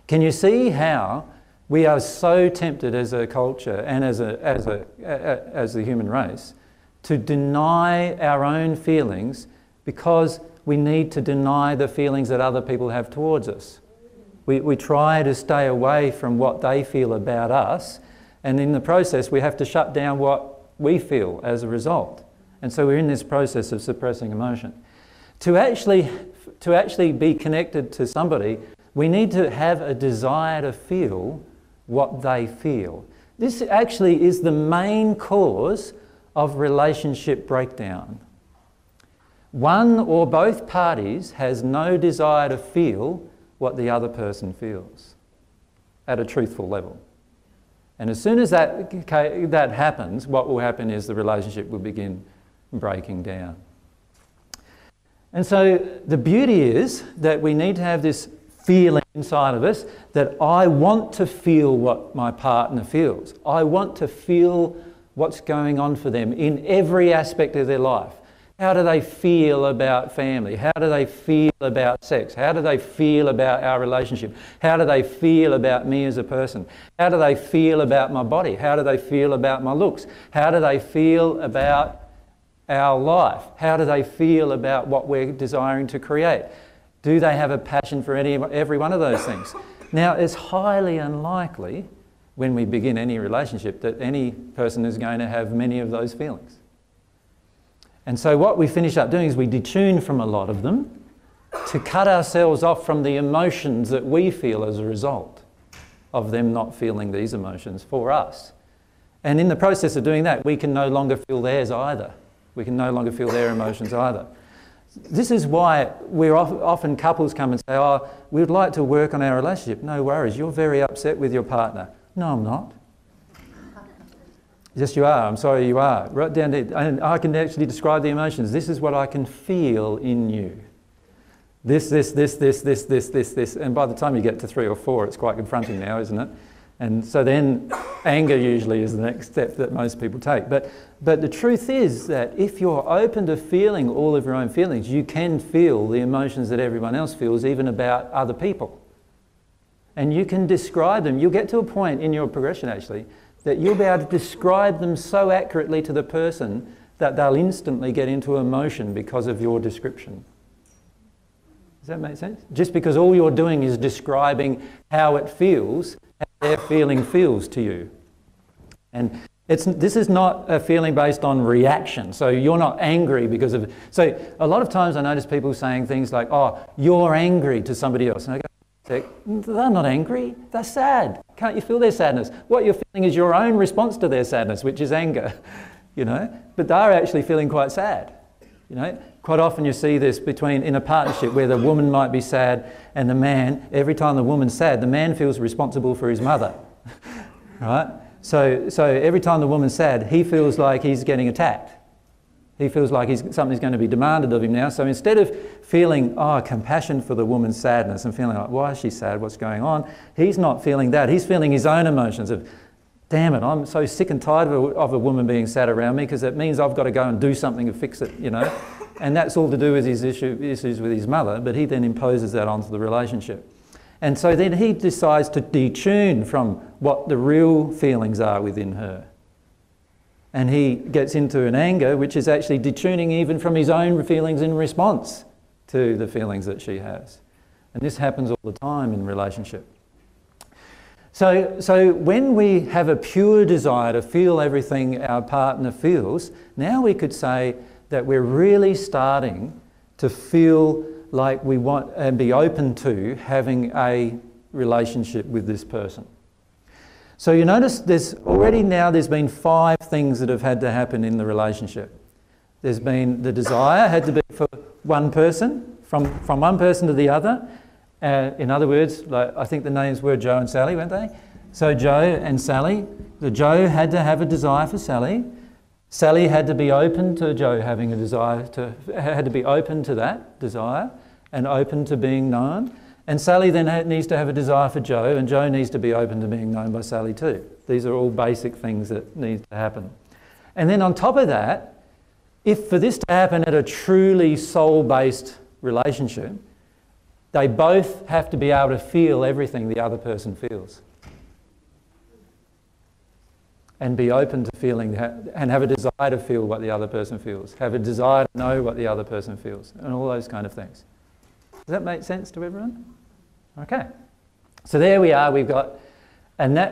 Can you see how we are so tempted as a culture and as the human race to deny our own feelings because we need to deny the feelings that other people have towards us? We try to stay away from what they feel about us, and in the process, we have to shut down what we feel as a result. And so we're in this process of suppressing emotion. To actually be connected to somebody, we need to have a desire to feel what they feel. This actually is the main cause of relationship breakdown. One or both parties has no desire to feel what the other person feels at a truthful level. And as soon as that happens, what will happen is the relationship will begin breaking down. And so the beauty is that we need to have this feeling inside of us that I want to feel what my partner feels. I want to feel what's going on for them in every aspect of their life. How do they feel about family? How do they feel about sex? How do they feel about our relationship? How do they feel about me as a person? How do they feel about my body? How do they feel about my looks? How do they feel about our life? How do they feel about what we're desiring to create? Do they have a passion for every one of those things? Now, it's highly unlikely when we begin any relationship, that any person is going to have many of those feelings. And so what we finish up doing is we detune from a lot of them to cut ourselves off from the emotions that we feel as a result of them not feeling these emotions for us. And in the process of doing that, we can no longer feel theirs either. We can no longer feel their emotions either. This is why we're often couples come and say, oh, we'd like to work on our relationship. No worries, you're very upset with your partner. No, I'm not. Yes, you are. I'm sorry you are. Right down there, and I can actually describe the emotions. This is what I can feel in you. This, this, this, this, this, this, this, this. And by the time you get to 3 or 4, it's quite confronting now, isn't it? And so then anger usually is the next step that most people take. But the truth is that if you're open to feeling all of your own feelings, you can feel the emotions that everyone else feels, even about other people. And you can describe them. You'll get to a point in your progression, actually, that you'll be able to describe them so accurately to the person that they'll instantly get into emotion because of your description. Does that make sense? Just because all you're doing is describing how it feels, how their feeling feels to you. And this is not a feeling based on reaction. So you're not angry because of... So a lot of times I notice people saying things like, oh, you're angry to somebody else. And I go, they're not angry, they're sad. Can't you feel their sadness? What you're feeling is your own response to their sadness, which is anger, you know? But they're actually feeling quite sad, you know? Quite often you see this in a partnership where the woman might be sad and the man, every time the woman's sad, the man feels responsible for his mother, right? So every time the woman's sad, he feels like he's getting attacked. He feels like something's going to be demanded of him now. So instead of feeling, oh, compassion for the woman's sadness and feeling like, why is she sad? What's going on? He's not feeling that. He's feeling his own emotions of, damn it, I'm so sick and tired of a woman being sad around me because it means I've got to go and do something and fix it, you know. And that's all to do with his issues with his mother, but he then imposes that onto the relationship. And so then he decides to detune from what the real feelings are within her. And he gets into an anger, which is actually detuning even from his own feelings in response to the feelings that she has. And this happens all the time in relationship. So when we have a pure desire to feel everything our partner feels, now we could say that we're really starting to feel like we want and be open to having a relationship with this person. So you notice there's been 5 things that have had to happen in the relationship. There's been the desire had to be for one person, from one person to the other. In other words, like, I think the names were Joe and Sally, weren't they? So Joe and Sally, Joe had to have a desire for Sally. Sally had to be open to Joe having a desire, had to be open to that desire and open to being known. And Sally then needs to have a desire for Joe, and Joe needs to be open to being known by Sally too. These are all basic things that need to happen. And then on top of that, if for this to happen at a truly soul-based relationship, they both have to be able to feel everything the other person feels. And be open to feeling and have a desire to feel what the other person feels, have a desire to know what the other person feels, and all those kind of things. Does that make sense to everyone? Okay. So there we are,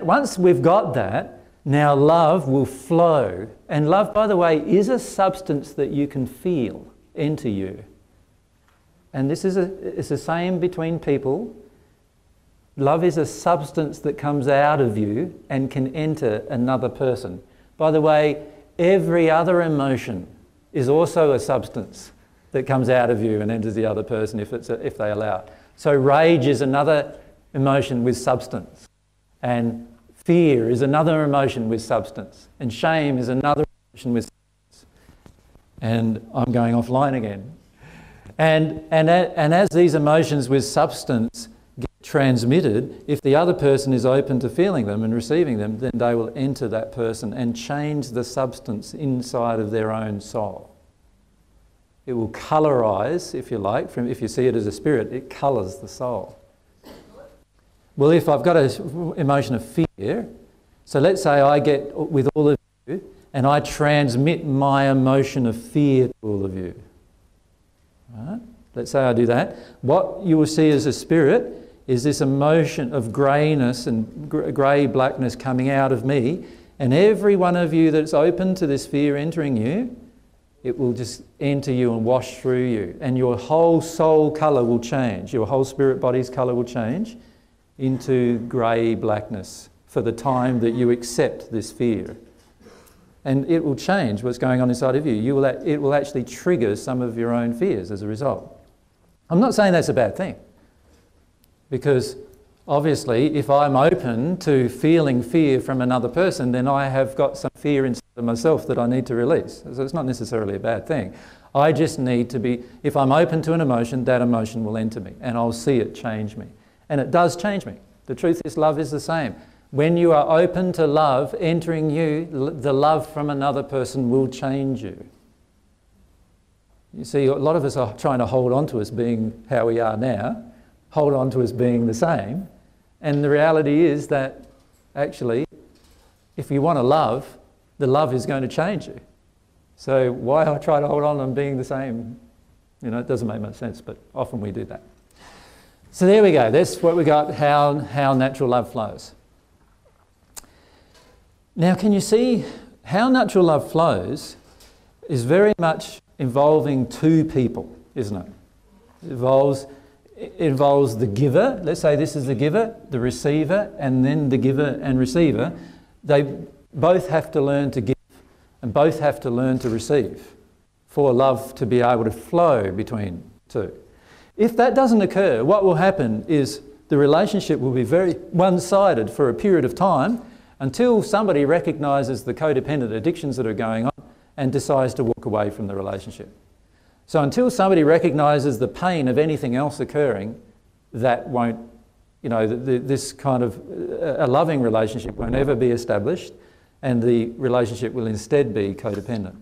once we've got that, now love will flow. And love, by the way, is a substance that you can feel into you. And it's the same between people. Love is a substance that comes out of you and can enter another person. By the way, every other emotion is also a substance that comes out of you and enters the other person if they allow it. So rage is another emotion with substance, and fear is another emotion with substance, and shame is another emotion with substance. And I'm going offline again. And as these emotions with substance get transmitted, if the other person is open to feeling them and receiving them, then they will enter that person and change the substance inside of their own soul. It will colorize, if you like, if you see it as a spirit, it colors the soul. Well, if I've got an emotion of fear, so let's say I get with all of you and I transmit my emotion of fear to all of you. All right? Let's say I do that. What you will see as a spirit is this emotion of greyness and grey blackness coming out of me, and every one of you that's open to this fear entering you, it will just enter you and wash through you, and your whole soul colour will change, your whole spirit body's colour will change into grey blackness for the time that you accept this fear. And it will change what's going on inside of you. It will actually trigger some of your own fears as a result. I'm not saying that's a bad thing, because obviously if I'm open to feeling fear from another person, then I have got some fear inside of myself that I need to release. So it's not necessarily a bad thing. I just need to be, if I'm open to an emotion, that emotion will enter me and I'll see it change me. And it does change me. The truth is, love is the same. When you are open to love entering you, the love from another person will change you. You see, a lot of us are trying to hold on to us being how we are now, hold on to us being the same. And the reality is that actually, if you want to love, the love is going to change you. So why try to hold on and being the same? You know, it doesn't make much sense, but often we do that. So there we go. That's what we got, how natural love flows. Now, can you see how natural love flows is very much involving two people, isn't it? It involves the giver. Let's say this is the giver, the receiver, and then the giver and receiver. They both have to learn to give and both have to learn to receive for love to be able to flow between two. If that doesn't occur, what will happen is the relationship will be very one-sided for a period of time, until somebody recognises the codependent addictions that are going on and decides to walk away from the relationship. So until somebody recognises the pain of anything else occurring, that won't, you know, this kind of a loving relationship won't ever be established, and the relationship will instead be codependent.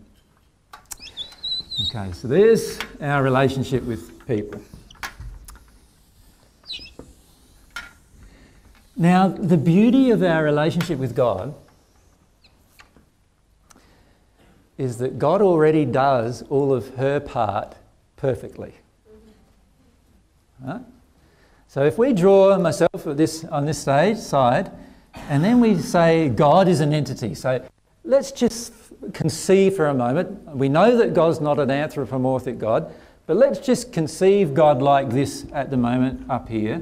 Okay, so there's our relationship with people. Now, the beauty of our relationship with God is that God already does all of her part perfectly. Right? So if we draw myself on this side, and then we say God is an entity. So let's just conceive for a moment. We know that God's not an anthropomorphic God, but let's just conceive God like this at the moment up here,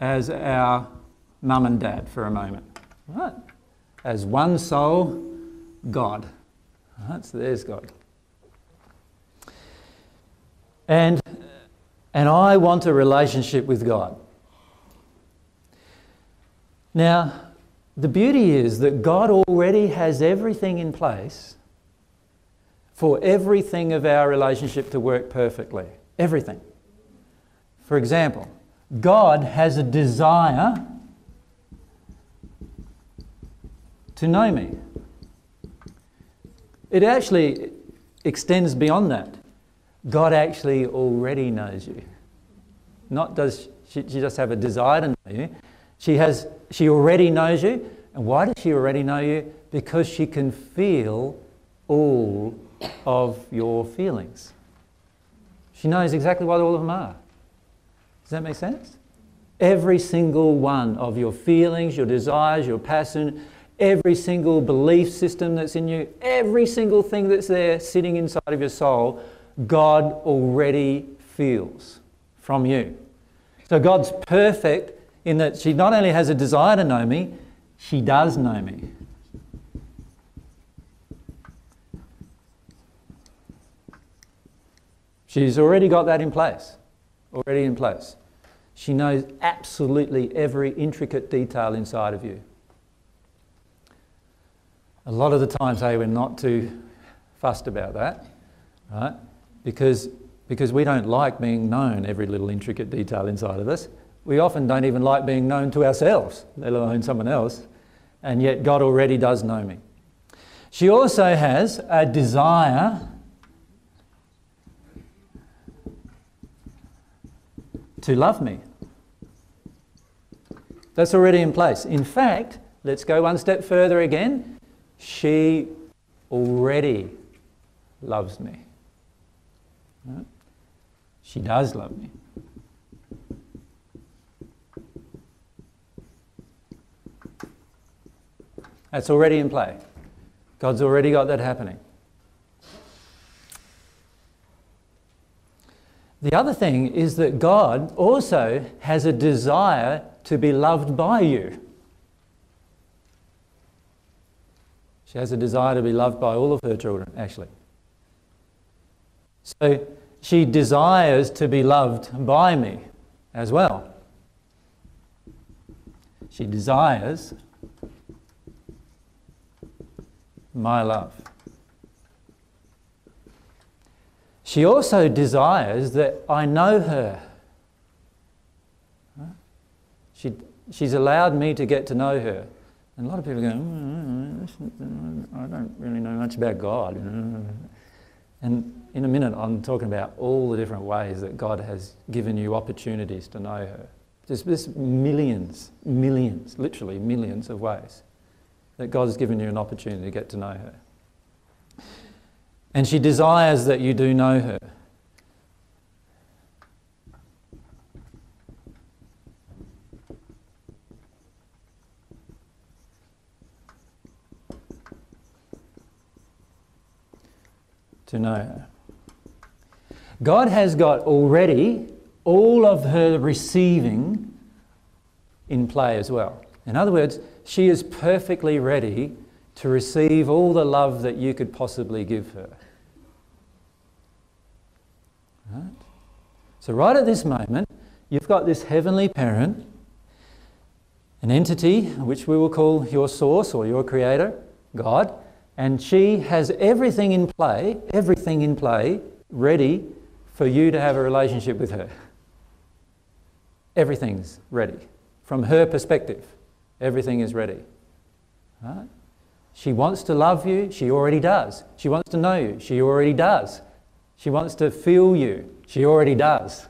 as our mum and dad for a moment, right? As one soul, God. Right, so there's God. And I want a relationship with God. Now, the beauty is that God already has everything in place for everything of our relationship to work perfectly. Everything. For example, God has a desire to know me. It actually extends beyond that. God actually already knows you. Not does she just have a desire to know you. She already knows you. And why does she already know you? Because she can feel all of your feelings. She knows exactly what all of them are. Does that make sense? Every single one of your feelings, your desires, your passion, every single belief system that's in you, every single thing that's there sitting inside of your soul, God already feels from you. So God's perfect in that she not only has a desire to know me, she does know me. She's already got that in place. Already in place. She knows absolutely every intricate detail inside of you. A lot of the times, hey, we're not too fussed about that, right? Because we don't like being known every little intricate detail inside of us. We often don't even like being known to ourselves, let alone someone else, and yet God already does know me. She also has a desire to love me. That's already in place. In fact, let's go one step further again. She already loves me. Right? She does love me. That's already in play. God's already got that happening. The other thing is that God also has a desire to be loved by you. She has a desire to be loved by all of her children, actually. So she desires to be loved by me as well. She desires my love. She also desires that I know her. She's allowed me to get to know her. And a lot of people go, I don't really know much about God. And in a minute, I'm talking about all the different ways that God has given you opportunities to know her. There's millions, millions, literally millions of ways that God has given you an opportunity to get to know her. And she desires that you do know her. To know her. God has got already all of her receiving in play as well. In other words, she is perfectly ready to receive all the love that you could possibly give her. Right? So right at this moment, you've got this heavenly parent, an entity which we will call your source or your creator, God, and she has everything in play, ready for you to have a relationship with her. Everything's ready. From her perspective, everything is ready. Right? She wants to love you, she already does. She wants to know you, she already does. She wants to feel you, she already does.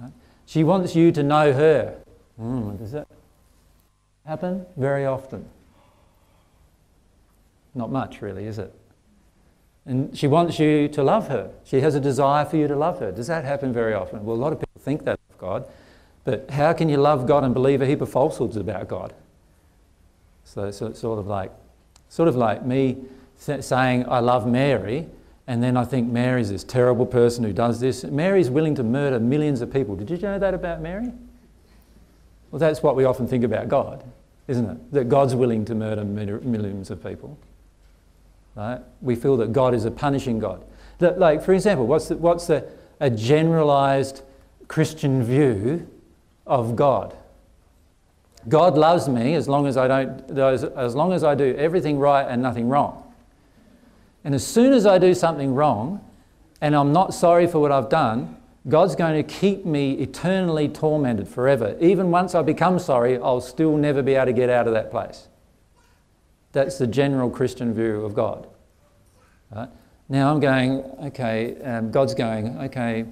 Right? She wants you to know her. Does that happen? Very often. Not much really, is it? And she wants you to love her. She has a desire for you to love her. Does that happen very often? Well, a lot of people think that of God, but how can you love God and believe a heap of falsehoods about God? So it's sort of like me saying I love Mary, and then I think Mary's this terrible person who does this. Mary's willing to murder millions of people. Did you know that about Mary? Well, that's what we often think about God, isn't it? That God's willing to murder millions of people. Right? We feel that God is a punishing God. That, like, for example, what's a generalized Christian view of God? God loves me as long as I do everything right and nothing wrong. And as soon as I do something wrong, and I'm not sorry for what I've done, God's going to keep me eternally tormented forever. Even once I become sorry, I'll still never be able to get out of that place. That's the general Christian view of God. Right? Now I'm going, okay, God's going, okay,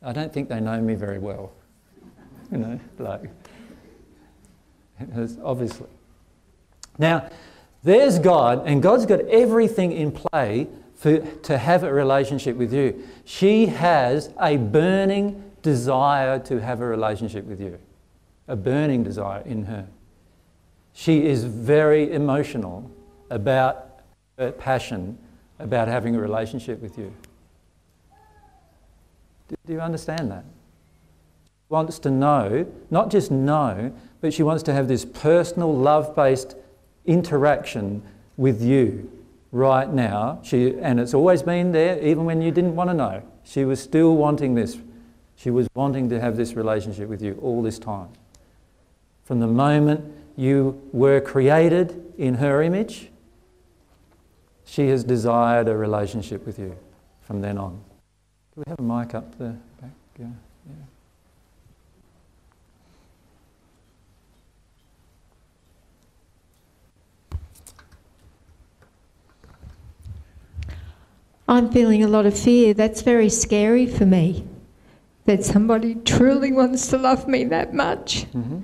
I don't think they know me very well. You know, like, obviously. Now, there's God, and God's got everything in play to have a relationship with you. She has a burning desire to have a relationship with you. A burning desire in her. She is very emotional about her passion about having a relationship with you. Do you understand that? She wants to know, not just know, but she wants to have this personal, love-based interaction with you right now. And it's always been there, even when you didn't want to know. She was still wanting this. She was wanting to have this relationship with you all this time. From the moment you were created in her image, she has desired a relationship with you from then on. Do we have a mic up the back? Yeah. I'm feeling a lot of fear. That's very scary for me, that somebody truly wants to love me that much. Mm-hmm.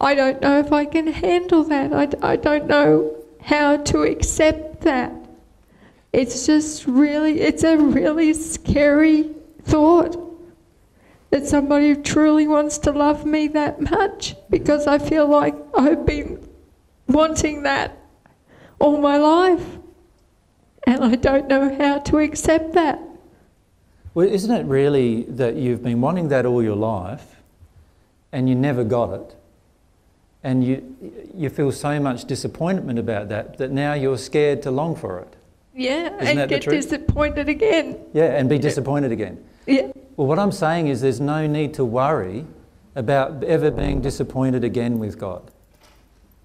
I don't know if I can handle that. I don't know how to accept that. It's just really, it's a really scary thought that somebody truly wants to love me that much, because I feel like I've been wanting that all my life, and I don't know how to accept that. Well, isn't it really that you've been wanting that all your life and you never got it, and you feel so much disappointment about that that now you're scared to long for it? Yeah, and get disappointed again. Yeah, and be disappointed again. Yeah. Well, what I'm saying is there's no need to worry about ever being disappointed again with God,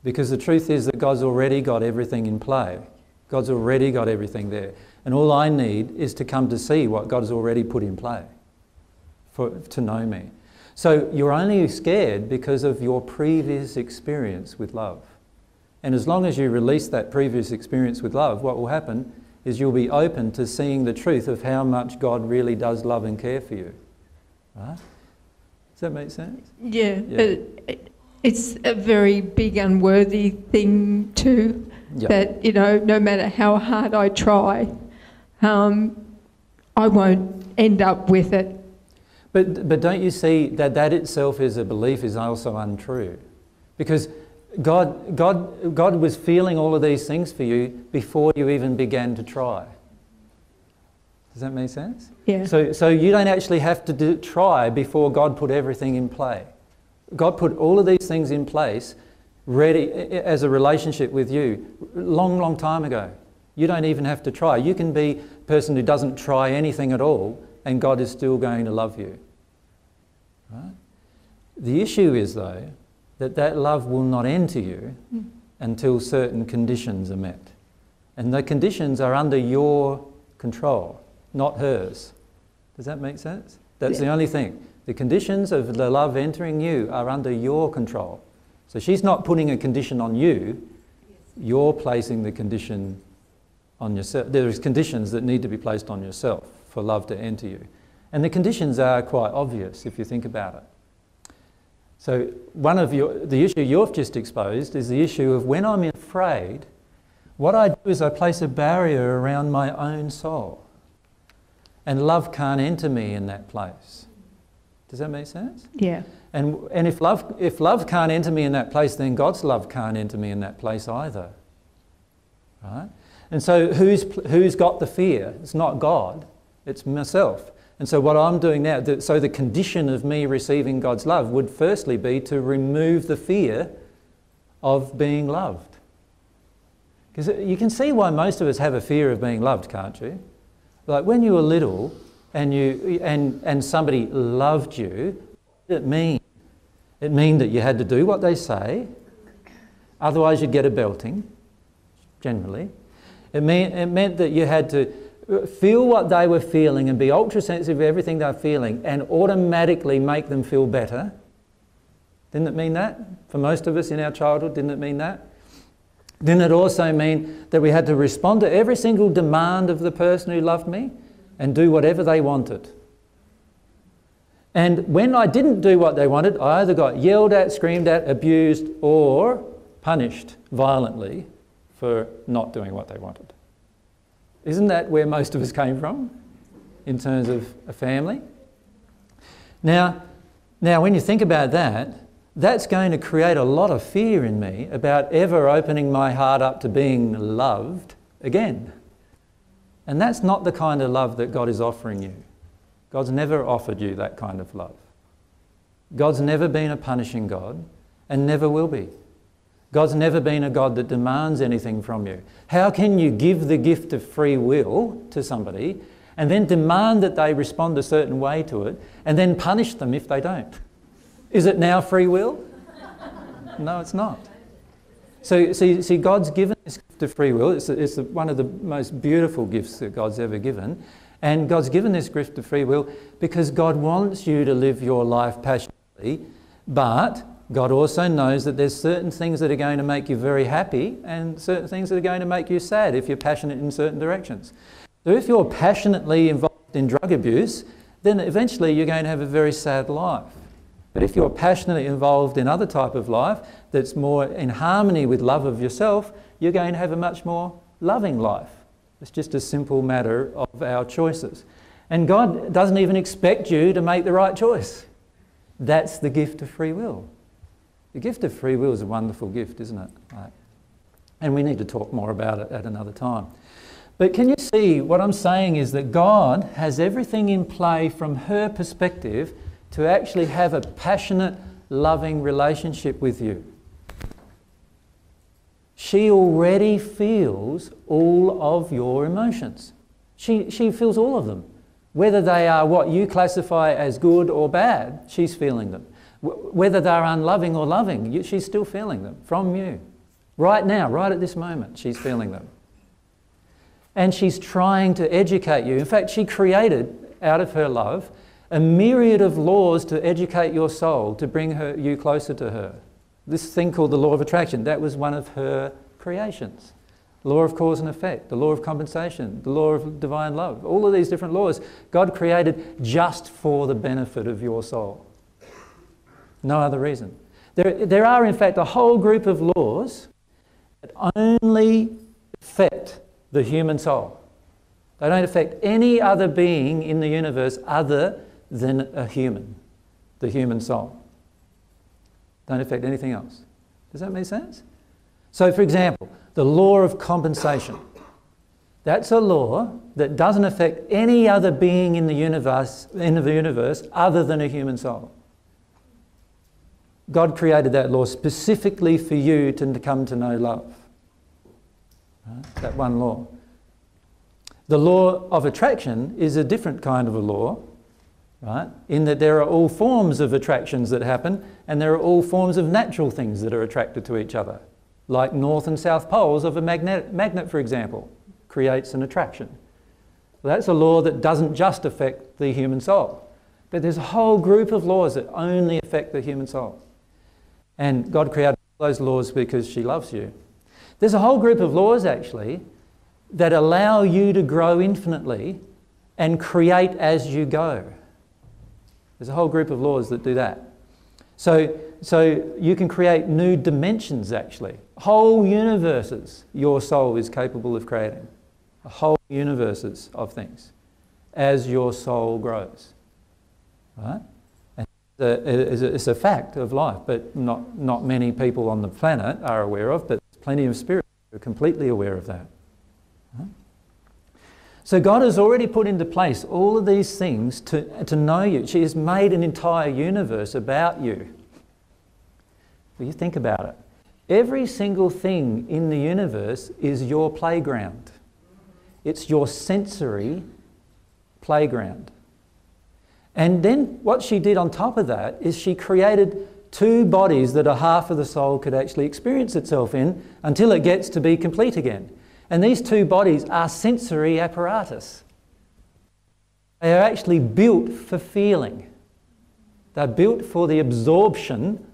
because the truth is that God's already got everything in play. God's already got everything there. And all I need is to come to see what God's already put in play to know me. So you're only scared because of your previous experience with love. And as long as you release that previous experience with love, what will happen is you'll be open to seeing the truth of how much God really does love and care for you. Right? Does that make sense? Yeah, yeah. But it's a very big unworthy thing too. Yep. That, you know, no matter how hard I try, I won't end up with it. But don't you see that that itself is a belief is also untrue? Because God was feeling all of these things for you before you even began to try. Does that make sense? Yeah. So you don't actually have to try before God put everything in play. God put all of these things in place ready as a relationship with you long, long time ago. You don't even have to try. You can be a person who doesn't try anything at all and God is still going to love you. Right? The issue is, though, that love will not enter you until certain conditions are met. And the conditions are under your control, not hers. Does that make sense? That's the only thing. The conditions of the love entering you are under your control. So she's not putting a condition on you, you're placing the condition on yourself. There is conditions that need to be placed on yourself for love to enter you. And the conditions are quite obvious if you think about it. So the issue you've just exposed is the issue of when I'm afraid, what I do is I place a barrier around my own soul. And love can't enter me in that place. Does that make sense? Yeah. And if love can't enter me in that place, then God's love can't enter me in that place either. Right? And so who's got the fear? It's not God, it's myself. And so what I'm doing now, so the condition of me receiving God's love would firstly be to remove the fear of being loved. Because you can see why most of us have a fear of being loved, can't you? Like when you were little and somebody loved you, what did it mean? It meant that you had to do what they say, otherwise you'd get a belting, generally. It meant that you had to feel what they were feeling and be ultra sensitive to everything they're feeling and automatically make them feel better. Didn't it mean that? For most of us in our childhood, didn't it mean that? Didn't it also mean that we had to respond to every single demand of the person who loved me and do whatever they wanted? And when I didn't do what they wanted, I either got yelled at, screamed at, abused, or punished violently for not doing what they wanted. Isn't that where most of us came from in terms of a family? Now when you think about that, that's going to create a lot of fear in me about ever opening my heart up to being loved again. And that's not the kind of love that God is offering you. God's never offered you that kind of love. God's never been a punishing God and never will be. God's never been a God that demands anything from you. How can you give the gift of free will to somebody and then demand that they respond a certain way to it and then punish them if they don't? Is it now free will? No, it's not. So you see, God's given this gift of free will. It's one of the most beautiful gifts that God's ever given. And God's given this gift of free will because God wants you to live your life passionately, but God also knows that there's certain things that are going to make you very happy and certain things that are going to make you sad if you're passionate in certain directions. So if you're passionately involved in drug abuse, then eventually you're going to have a very sad life. But if you're passionately involved in other type of life that's more in harmony with love of yourself, you're going to have a much more loving life. It's just a simple matter of our choices. And God doesn't even expect you to make the right choice. That's the gift of free will. The gift of free will is a wonderful gift, isn't it? Right. And we need to talk more about it at another time. But can you see what I'm saying is that God has everything in play from her perspective to actually have a passionate, loving relationship with you. She already feels all of your emotions. She feels all of them. Whether they are what you classify as good or bad, she's feeling them. Whether they're unloving or loving, she's still feeling them from you. Right now, right at this moment, she's feeling them. And she's trying to educate you. In fact, she created, out of her love, a myriad of laws to educate your soul, to bring you closer to her. This thing called the law of attraction, that was one of her creations. Law of cause and effect, the law of compensation, the law of divine love, all of these different laws God created just for the benefit of your soul. No other reason. There are, in fact, a whole group of laws that only affect the human soul. They don't affect any other being in the universe other than a human, the human soul. Don't affect anything else. Does that make sense? So, for example, the law of compensation. That's a law that doesn't affect any other being in the universe, other than a human soul. God created that law specifically for you to come to know love. Right? That one law. The law of attraction is a different kind of a law, right? In that there are all forms of attractions that happen, and there are all forms of natural things that are attracted to each other, like north and south poles of a magnet, for example, creates an attraction. Well, that's a law that doesn't just affect the human soul. But there's a whole group of laws that only affect the human soul. And God created those laws because she loves you. There's a whole group of laws, actually, that allow you to grow infinitely and create as you go. There's a whole group of laws that do that. So you can create new dimensions, actually. Whole universes your soul is capable of creating. Whole universes of things as your soul grows. Right? And it's a fact of life, but not many people on the planet are aware of, but there's plenty of spirits who are completely aware of that. Right? So God has already put into place all of these things to know you. She has made an entire universe about you. Well, you think about it. Every single thing in the universe is your playground. It's your sensory playground. And then what she did on top of that is she created two bodies that a half of the soul could actually experience itself in until it gets to be complete again. And these two bodies are sensory apparatus. They are actually built for feeling. They're built for the absorption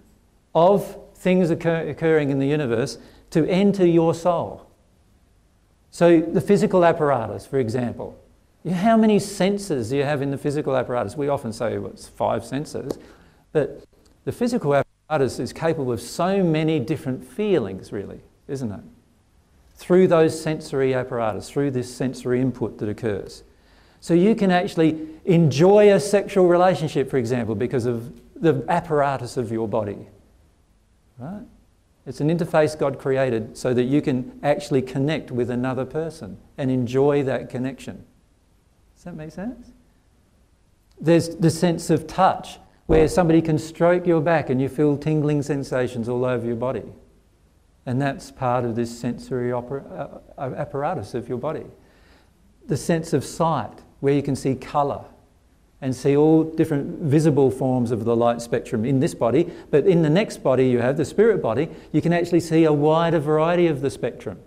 of things occurring in the universe to enter your soul. So the physical apparatus, for example. How many senses do you have in the physical apparatus? We often say it's 5 senses, but the physical apparatus is capable of so many different feelings, really, isn't it? Through those sensory apparatus, through this sensory input that occurs. So you can actually enjoy a sexual relationship, for example, because of the apparatus of your body. Right? It's an interface God created so that you can actually connect with another person and enjoy that connection. Does that make sense? There's the sense of touch, where somebody can stroke your back and you feel tingling sensations all over your body. And that's part of this sensory apparatus of your body. The sense of sight, where you can see colour and see all different visible forms of the light spectrum in this body, but in the next body you have, the spirit body, you can actually see a wider variety of the spectrum.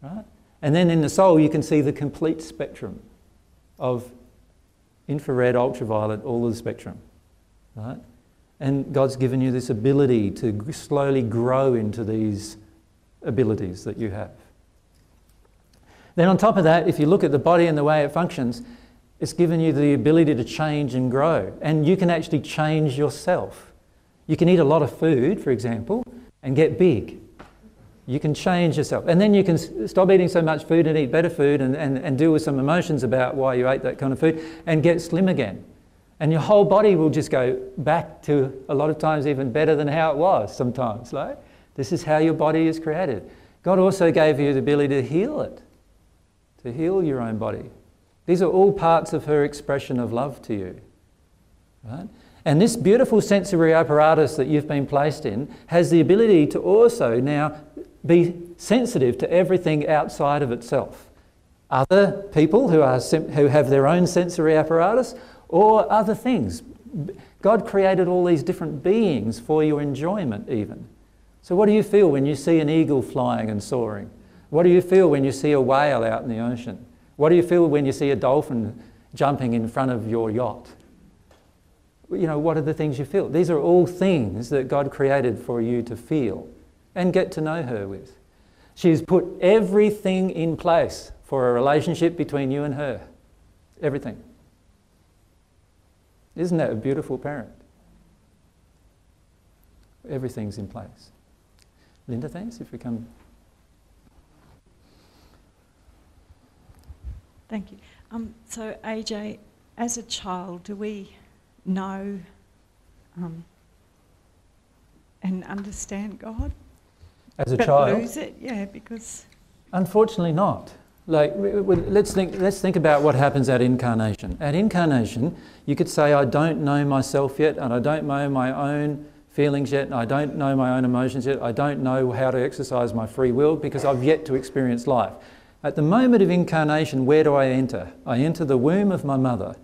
Right? And then in the soul you can see the complete spectrum of infrared, ultraviolet, all of the spectrum. Right? And God's given you this ability to slowly grow into these abilities that you have. Then on top of that, if you look at the body and the way it functions, it's given you the ability to change and grow. And you can actually change yourself. You can eat a lot of food, for example, and get big. You can change yourself. And then you can stop eating so much food and eat better food and deal with some emotions about why you ate that kind of food and get slim again. And your whole body will just go back to, a lot of times, even better than how it was sometimes. Like, this is how your body is created. God also gave you the ability to heal it, to heal your own body. These are all parts of her expression of love to you. Right? And this beautiful sensory apparatus that you've been placed in has the ability to also now be sensitive to everything outside of itself. Other people who have their own sensory apparatus, or other things. God created all these different beings for your enjoyment even. So what do you feel when you see an eagle flying and soaring? What do you feel when you see a whale out in the ocean? What do you feel when you see a dolphin jumping in front of your yacht? You know, what are the things you feel? These are all things that God created for you to feel and get to know her with. She's put everything in place for a relationship between you and her. Everything. Isn't that a beautiful parent? Everything's in place. Linda, thanks if you come. Thank you. So AJ, as a child, do we know and understand God? As a child? Lose it, yeah, because... Unfortunately not. Like, let's think about what happens at incarnation. At incarnation, you could say, I don't know myself yet, and I don't know my own feelings yet, and I don't know my own emotions yet, I don't know how to exercise my free will because I've yet to experience life. At the moment of incarnation, where do I enter? I enter the womb of my mother.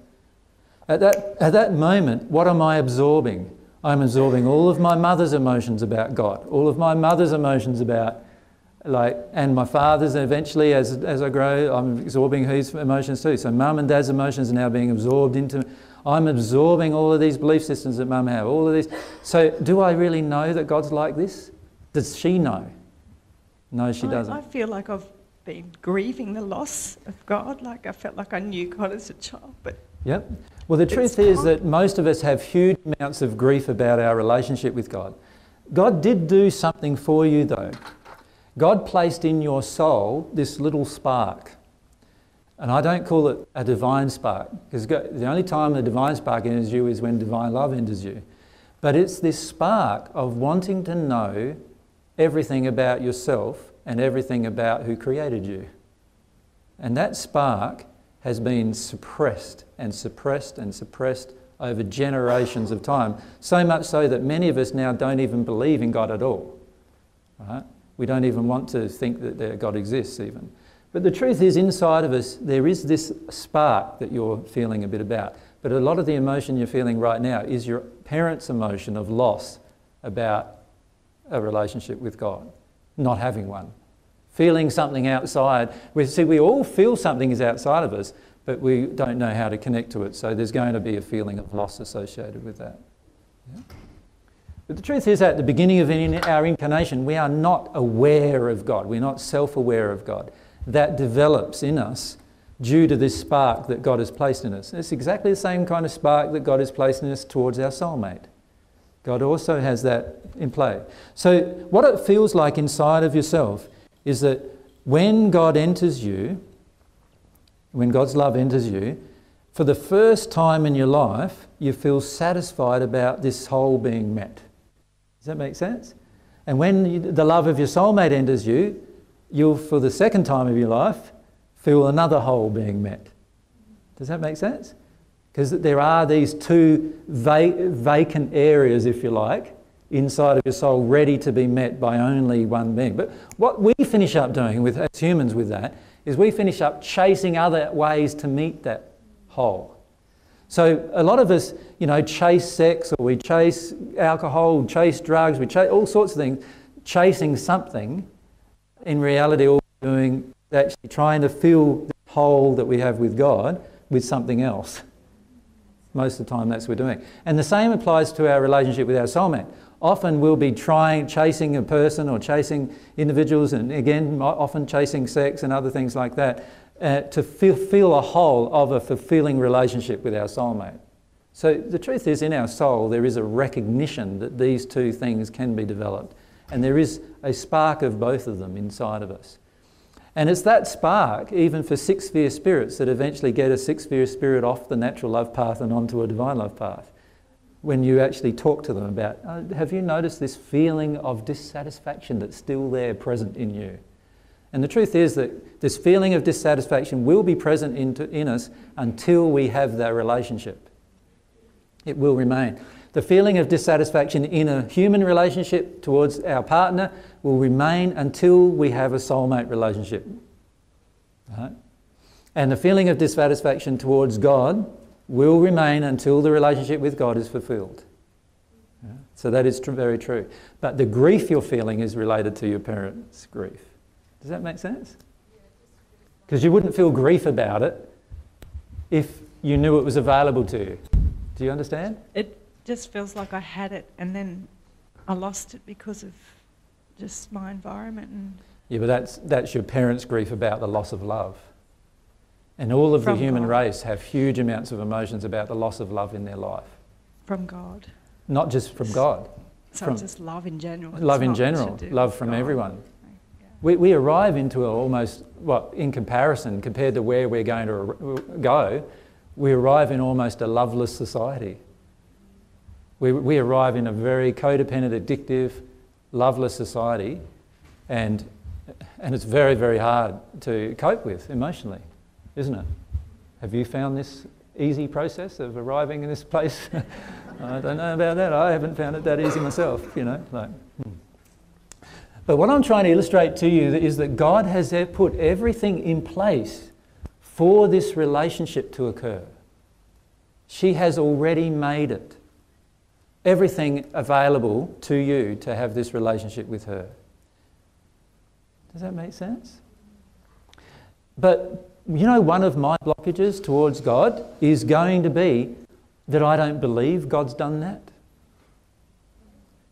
At that moment, what am I absorbing? I'm absorbing all of my mother's emotions about God, all of my mother's emotions about, like, and my father's, and eventually as I grow, I'm absorbing his emotions too. So mum and dad's emotions are now being absorbed into, I'm absorbing all of these belief systems that mum have, all of these. So do I really know that God's like this? Does she know? No, she doesn't. I feel like I've been grieving the loss of God, like I felt like I knew God as a child, but... Yep. Well, the truth is that most of us have huge amounts of grief about our relationship with God. God did do something for you though. God placed in your soul this little spark. And I don't call it a divine spark, because the only time a divine spark enters you is when divine love enters you. But it's this spark of wanting to know everything about yourself and everything about who created you. And that spark has been suppressed and suppressed and suppressed over generations of time. So much so that many of us now don't even believe in God at all. Right? We don't even want to think that God exists even. But the truth is, inside of us, there is this spark that you're feeling a bit about. But a lot of the emotion you're feeling right now is your parents' emotion of loss about a relationship with God, not having one. Feeling something outside. We all feel something is outside of us, but we don't know how to connect to it. So there's going to be a feeling of loss associated with that. Yeah. But the truth is, at the beginning of our incarnation, we are not aware of God. We're not self-aware of God. That develops in us due to this spark that God has placed in us. And it's exactly the same kind of spark that God has placed in us towards our soulmate. God also has that in play. So what it feels like inside of yourself is that when God enters you, when God's love enters you, for the first time in your life, you feel satisfied about this whole being met. Does that make sense? And when the love of your soulmate enters you, you'll, for the second time of your life, feel another whole being met. Does that make sense? Because there are these two vacant areas, if you like, inside of your soul, ready to be met by only one being. But what we finish up doing with, as humans with that, is we finish up chasing other ways to meet that whole. So a lot of us, you know, chase sex, or we chase alcohol, chase drugs, we chase all sorts of things, chasing something. In reality, all we're doing is actually trying to fill the hole that we have with God with something else. Most of the time, that's what we're doing. And the same applies to our relationship with our soulmate. Often we'll be chasing a person or chasing individuals, and again, often chasing sex and other things like that, to fill a hole of a fulfilling relationship with our soulmate. So the truth is, in our soul, there is a recognition that these two things can be developed. And there is a spark of both of them inside of us. And it's that spark, even for six-sphere spirits, that eventually get a six-sphere spirit off the natural love path and onto a divine love path. When you actually talk to them about, have you noticed this feeling of dissatisfaction that's still there present in you? And the truth is that this feeling of dissatisfaction will be present in us until we have that relationship. It will remain. The feeling of dissatisfaction in a human relationship towards our partner will remain until we have a soulmate relationship. Right? And the feeling of dissatisfaction towards God will remain until the relationship with God is fulfilled. Yeah? So that is very true. But the grief you're feeling is related to your parents' grief. Does that make sense? Because you wouldn't feel grief about it if you knew it was available to you. Do you understand? It just feels like I had it and then I lost it because of just my environment. And yeah, but that's your parents' grief about the loss of love. And all of the human race have huge amounts of emotions about the loss of love in their life. From God. Not just from God. So just love in general. Love in general. Love from everyone. We arrive into almost, well, in comparison, compared to where we're going to go, we arrive in almost a loveless society. We arrive in a very codependent, addictive, loveless society, and it's very, very hard to cope with emotionally, isn't it? Have you found this easy process of arriving in this place? I don't know about that. I haven't found it that easy myself, you know. Like, But what I'm trying to illustrate to you is that God has put everything in place for this relationship to occur. She has already made it. Everything available to you to have this relationship with her. Does that make sense? But, you know, one of my blockages towards God is going to be that I don't believe God's done that.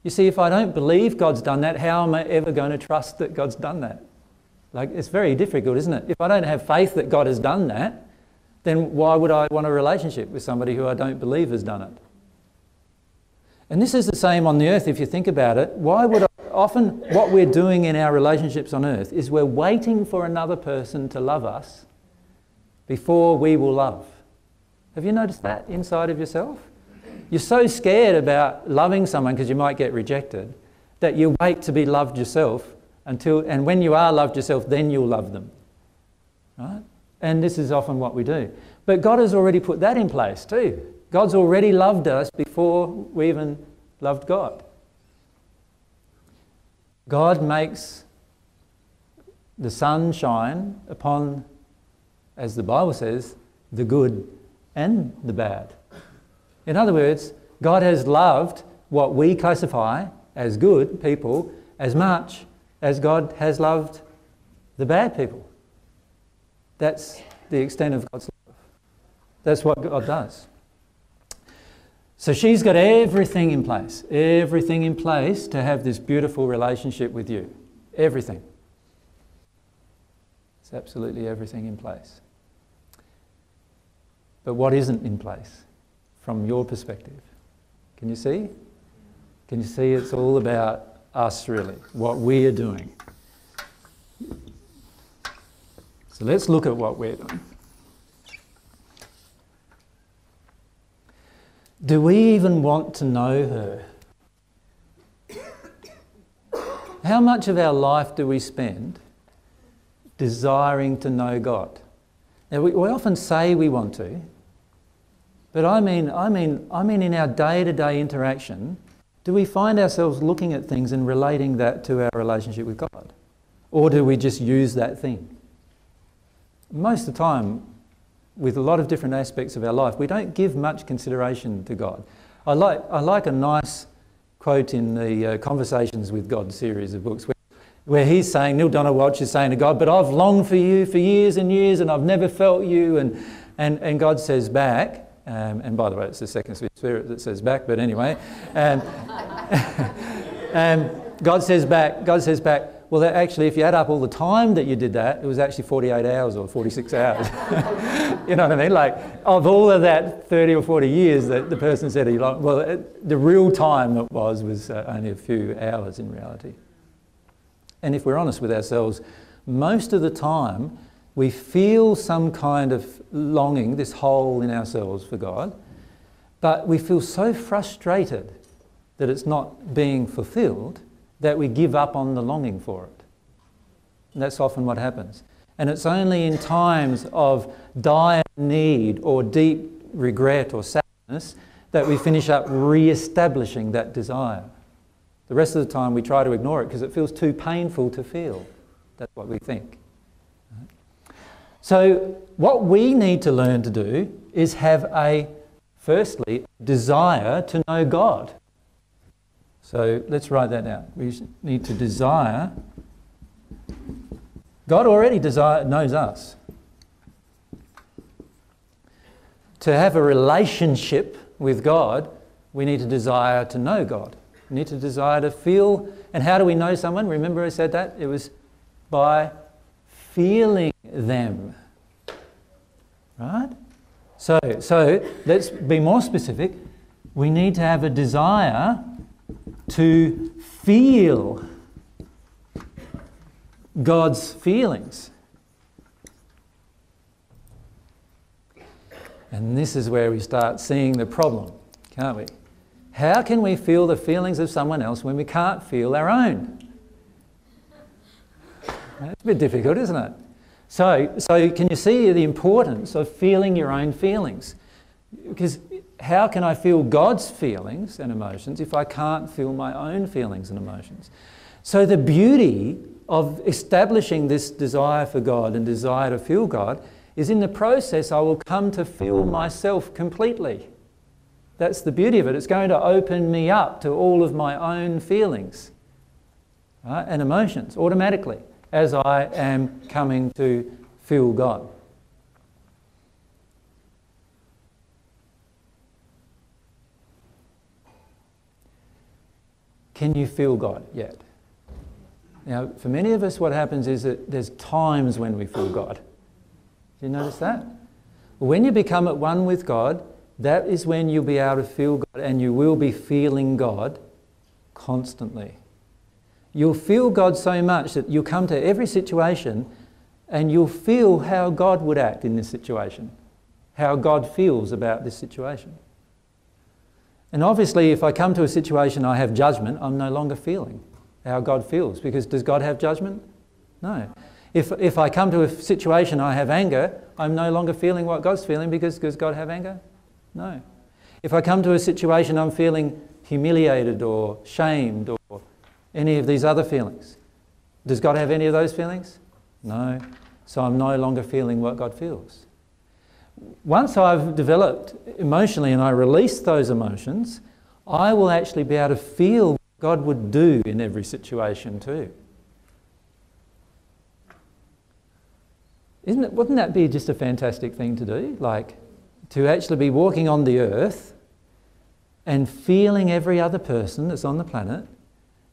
You see, if I don't believe God's done that, how am I ever going to trust that God's done that? Like, it's very difficult, isn't it? If I don't have faith that God has done that, then why would I want a relationship with somebody who I don't believe has done it? And this is the same on the earth if you think about it. Why would I, often what we're doing in our relationships on earth is we're waiting for another person to love us before we will love. Have you noticed that inside of yourself? You're so scared about loving someone because you might get rejected that you wait to be loved yourself until, and when you are loved yourself, then you'll love them. Right? And this is often what we do. But God has already put that in place too. God's already loved us before we even loved God. God makes the sun shine upon, as the Bible says, the good and the bad. In other words, God has loved what we classify as good people as much as God has loved the bad people. That's the extent of God's love. That's what God does. So she's got everything in place to have this beautiful relationship with you. Everything. It's absolutely everything in place. But what isn't in place? From your perspective. Can you see? Can you see it's all about us really, what we're doing. So let's look at what we're doing. Do we even want to know her? How much of our life do we spend desiring to know God? Now we often say we want to, but I mean in our day-to-day interaction, do we find ourselves looking at things and relating that to our relationship with God? Or do we just use that thing? Most of the time, with a lot of different aspects of our life, we don't give much consideration to God. I like a nice quote in the Conversations with God series of books where he's saying, Neil Donald Walsh is saying to God, but I've longed for you for years and years and I've never felt you. And God says back, and by the way, it's the second spirit that says back, but anyway. God says back, well, that actually, if you add up all the time that you did that, it was actually 48 hours or 46 hours. You know what I mean? Like, of all of that 30 or 40 years that the person said, well, the real time that was only a few hours in reality. And if we're honest with ourselves, most of the time, we feel some kind of longing, this hole in ourselves for God, but we feel so frustrated that it's not being fulfilled that we give up on the longing for it. That's often what happens. And it's only in times of dire need or deep regret or sadness that we finish up re-establishing that desire. The rest of the time we try to ignore it because it feels too painful to feel. That's what we think. So what we need to learn to do is have a, firstly, desire to know God. So let's write that out. We need to desire. God already knows us. To have a relationship with God, we need to desire to know God. We need to desire to feel. And how do we know someone? Remember I said that? It was by feeling them. Right? So let's be more specific. We need to have a desire to feel God's feelings. And this is where we start seeing the problem, can't we? How can we feel the feelings of someone else when we can't feel our own? That's a bit difficult, isn't it? So can you see the importance of feeling your own feelings? Because how can I feel God's feelings and emotions if I can't feel my own feelings and emotions? So the beauty of establishing this desire for God and desire to feel God is in the process I will come to feel myself completely. That's the beauty of it. It's going to open me up to all of my own feelings, right, and emotions automatically as I am coming to feel God. Can you feel God yet? Now, for many of us, what happens is that there's times when we feel God. Do you notice that? When you become at one with God, that is when you'll be able to feel God, and you will be feeling God constantly. You'll feel God so much that you'll come to every situation and you'll feel how God would act in this situation, how God feels about this situation. And obviously, if I come to a situation I have judgment, I'm no longer feeling how God feels, because does God have judgment? No. If I come to a situation I have anger, I'm no longer feeling what God's feeling, because does God have anger? No. If I come to a situation I'm feeling humiliated or shamed or any of these other feelings, does God have any of those feelings? No. So I'm no longer feeling what God feels. Once I've developed emotionally and I release those emotions, I will actually be able to feel what God would do in every situation too. Wouldn't that be just a fantastic thing to do? Like, to actually be walking on the earth and feeling every other person that's on the planet,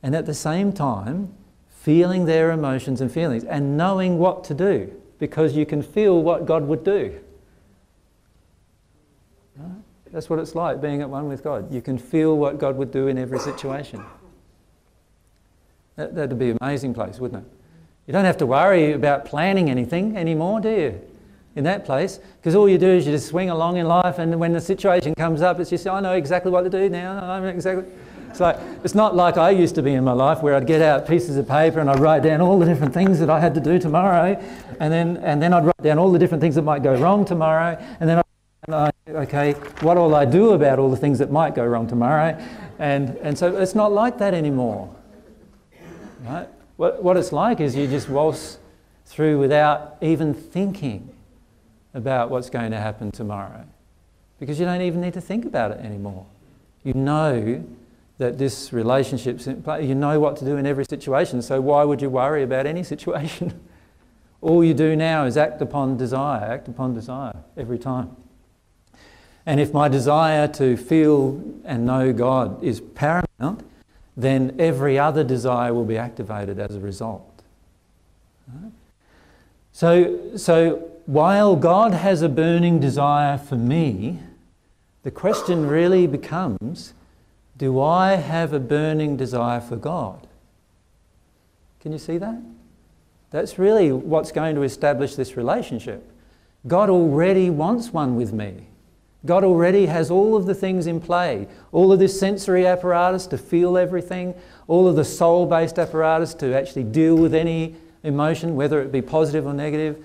and at the same time feeling their emotions and feelings and knowing what to do, because you can feel what God would do. Right? That's what it's like being at one with God. You can feel what God would do in every situation. That'd be an amazing place, wouldn't it? You don't have to worry about planning anything anymore, do you? In that place, because all you do is you just swing along in life, and when the situation comes up, it's just, I know exactly what to do now. It's like, it's not like I used to be in my life, where I'd get out pieces of paper and I'd write down all the different things that I had to do tomorrow, and then I'd write down all the different things that might go wrong tomorrow, and then I'd write down, okay, what will I do about all the things that might go wrong tomorrow? And so it's not like that anymore. Right? What it's like is you just waltz through without even thinking about what's going to happen tomorrow, because you don't even need to think about it anymore. You know that this relationship's in play. You know what to do in every situation, so why would you worry about any situation? All you do now is act upon desire every time. And if my desire to feel and know God is paramount, then every other desire will be activated as a result. Right? So while God has a burning desire for me, the question really becomes, do I have a burning desire for God? Can you see that? That's really what's going to establish this relationship. God already wants one with me. God already has all of the things in play, all of this sensory apparatus to feel everything, all of the soul-based apparatus to actually deal with any emotion, whether it be positive or negative.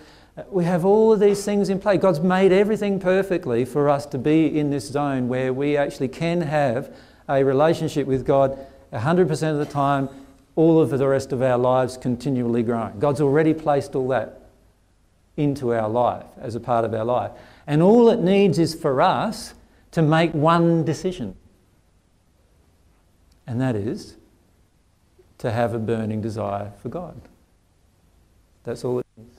We have all of these things in play. God's made everything perfectly for us to be in this zone where we actually can have a relationship with God 100% of the time, all of the rest of our lives continually growing. God's already placed all that into our life, as a part of our life. And all it needs is for us to make one decision. And that is to have a burning desire for God. That's all it needs.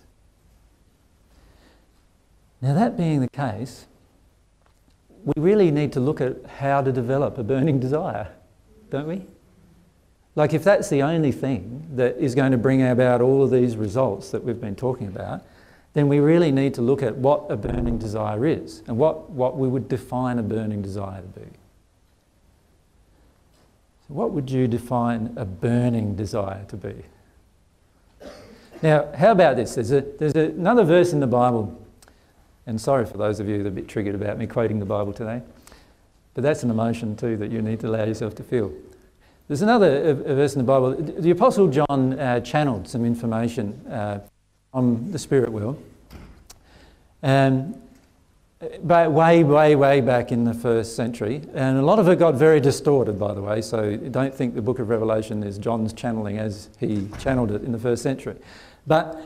Now, that being the case, we really need to look at how to develop a burning desire, don't we? Like, if that's the only thing that is going to bring about all of these results that we've been talking about, then we really need to look at what a burning desire is and what we would define a burning desire to be. So what would you define a burning desire to be? Now, how about this? There's another verse in the Bible. And sorry for those of you that are a bit triggered about me quoting the Bible today. But that's an emotion too that you need to allow yourself to feel. There's another verse in the Bible. The Apostle John channeled some information on the spirit world. But way back in the 1st century. And a lot of it got very distorted, by the way. So don't think the Book of Revelation is John's channeling as he channeled it in the 1st century. But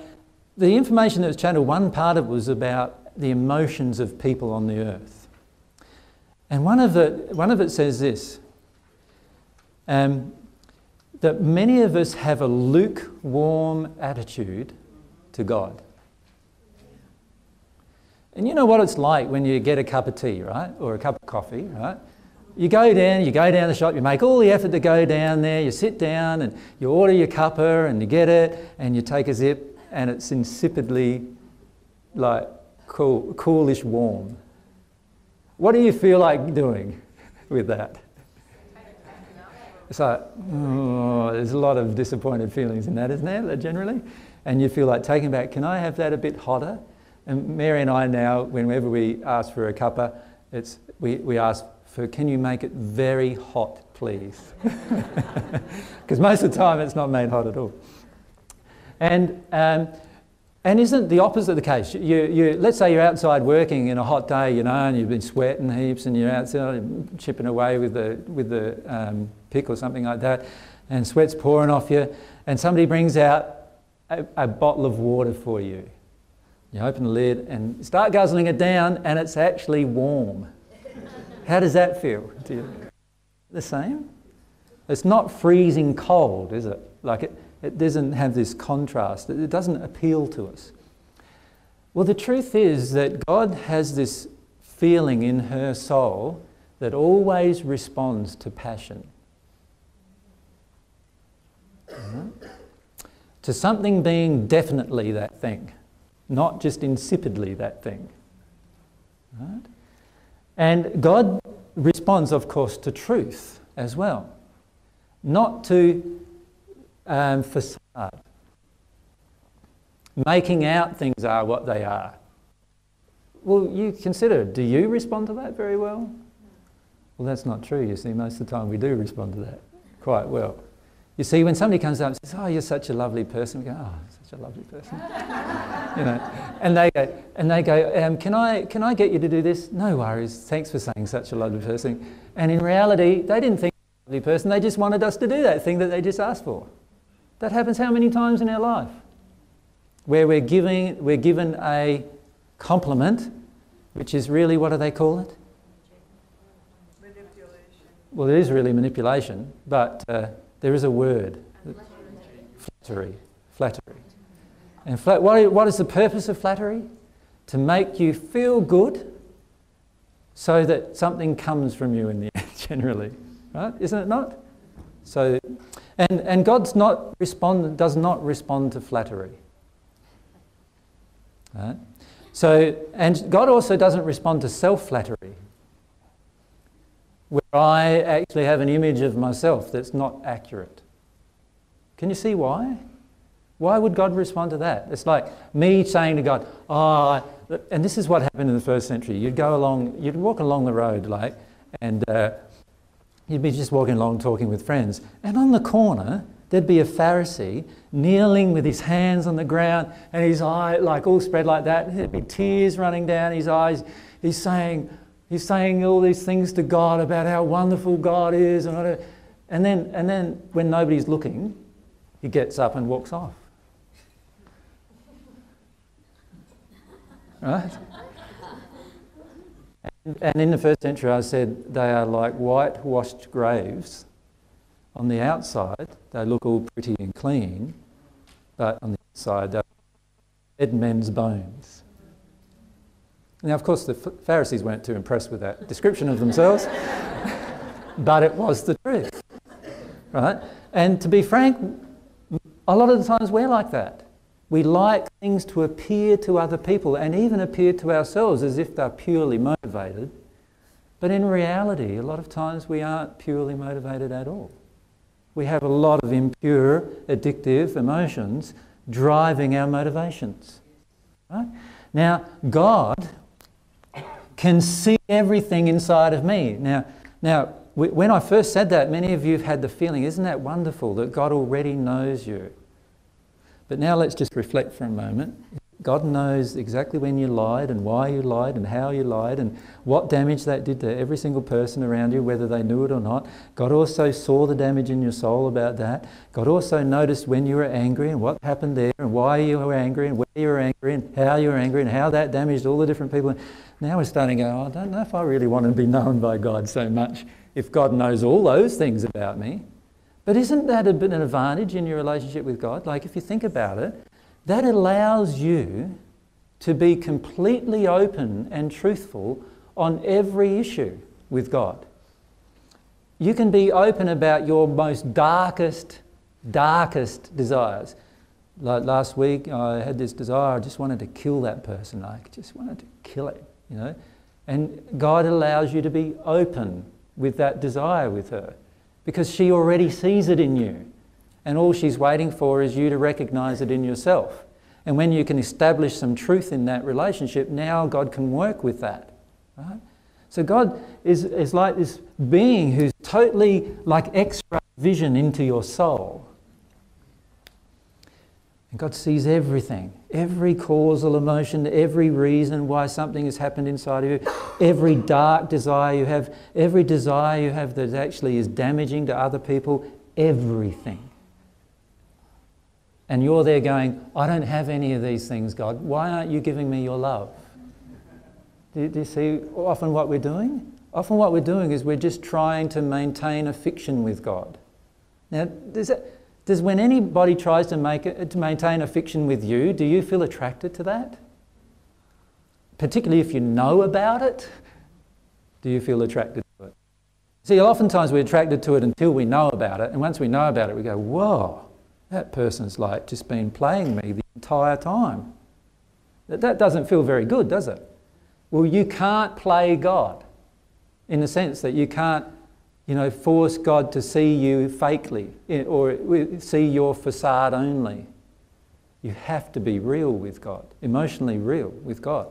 the information that was channeled, one part of it was about the emotions of people on the earth. And one of it says this, that many of us have a lukewarm attitude to God. And you know what it's like when you get a cup of tea, right? Or a cup of coffee, right? You go down the shop, you make all the effort to go down there, you sit down and you order your cuppa and you get it and you take a sip and it's insipidly like coolish warm. What do you feel like doing with that? It's like, oh, there's a lot of disappointed feelings in that, isn't there, generally? And you feel like taking back, can I have that a bit hotter? And Mary and I now, whenever we ask for a cuppa, we ask for, can you make it very hot, please? Because most of the time it's not made hot at all. And isn't the opposite the case? Let's say you're outside working in a hot day, you know, and you've been sweating heaps and you're outside chipping away with the pick or something like that, and sweat's pouring off you, and somebody brings out a bottle of water for you. You open the lid and start guzzling it down, and it's actually warm. How does that feel to you? The same? It's not freezing cold, is it? Like it doesn't have this contrast. It doesn't appeal to us. Well, the truth is that God has this feeling in her soul that always responds to passion. Mm-hmm. To something being definitely that thing, not just insipidly that thing. Right? And God responds, of course, to truth as well, not to facade. Making out things are what they are. Well, you consider, do you respond to that very well? Well, that's not true, you see. Most of the time we do respond to that quite well. You see, when somebody comes up and says, oh, you're such a lovely person, we go, oh, such a lovely person. You know, and they go can I get you to do this? No worries, thanks for saying such a lovely person. And in reality, they didn't think a lovely person, they just wanted us to do that thing that they just asked for. That happens how many times in our life? Where we're given a compliment, which is really, what do they call it? Manipulation. Well, it is really manipulation, but there is a word. Flattery. Flattery. And what is the purpose of flattery? To make you feel good so that something comes from you in the end, generally. Right? Isn't it not? So, and God's does not respond to flattery. Right? So, and God also doesn't respond to self-flattery, where I actually have an image of myself that's not accurate. Can you see why? Why would God respond to that? It's like me saying to God, "Ah," oh, and this is what happened in the 1st century. You'd walk along the road, like, and. You'd be just walking along talking with friends, and on the corner there'd be a Pharisee kneeling with his hands on the ground and his eye like all spread like that. There'd be tears running down his eyes. He's saying all these things to God about how wonderful God is and whatever. And then when nobody's looking, he gets up and walks off. Right? And in the first century, I said, they are like whitewashed graves. On the outside, they look all pretty and clean, but on the inside, they're dead men's bones. Now, of course, the Pharisees weren't too impressed with that description of themselves, but it was the truth, right? And to be frank, a lot of the times we're like that. We like things to appear to other people and even appear to ourselves as if they're purely motivated. But in reality, a lot of times we aren't purely motivated at all. We have a lot of impure, addictive emotions driving our motivations. Right? Now, God can see everything inside of me. Now, when I first said that, many of you have had the feeling, isn't that wonderful that God already knows you? But now let's just reflect for a moment. God knows exactly when you lied and why you lied and how you lied and what damage that did to every single person around you, whether they knew it or not. God also saw the damage in your soul about that. God also noticed when you were angry and what happened there and why you were angry and where you were angry and how that damaged all the different people. Now we're starting to go, oh, I don't know if I really want to be known by God so much if God knows all those things about me. But isn't that a bit an advantage in your relationship with God? Like, if you think about it, that allows you to be completely open and truthful on every issue with God. You can be open about your most darkest desires. Like last week, I had this desire, I just wanted to kill that person. I just wanted to kill it, you know. And God allows you to be open with that desire with her, because she already sees it in you. And all she's waiting for is you to recognize it in yourself. And when you can establish some truth in that relationship, now God can work with that. Right? So God is like this being who's totally like X-ray vision into your soul. And God sees everything, every causal emotion, every reason why something has happened inside of you, every dark desire you have, every desire you have that actually is damaging to other people, everything. And you're there going, I don't have any of these things, God. Why aren't you giving me your love? Do you see often what we're doing? Often what we're doing is we're just trying to maintain a fiction with God. Now, when anybody tries to maintain a fiction with you, do you feel attracted to that? Particularly if you know about it, do you feel attracted to it? See, oftentimes we're attracted to it until we know about it, and once we know about it, we go, whoa, that person's like just been playing me the entire time. That doesn't feel very good, does it? Well, you can't play God in the sense that you can't, you know, force God to see you fakely or see your facade only. You have to be real with God, emotionally real with God.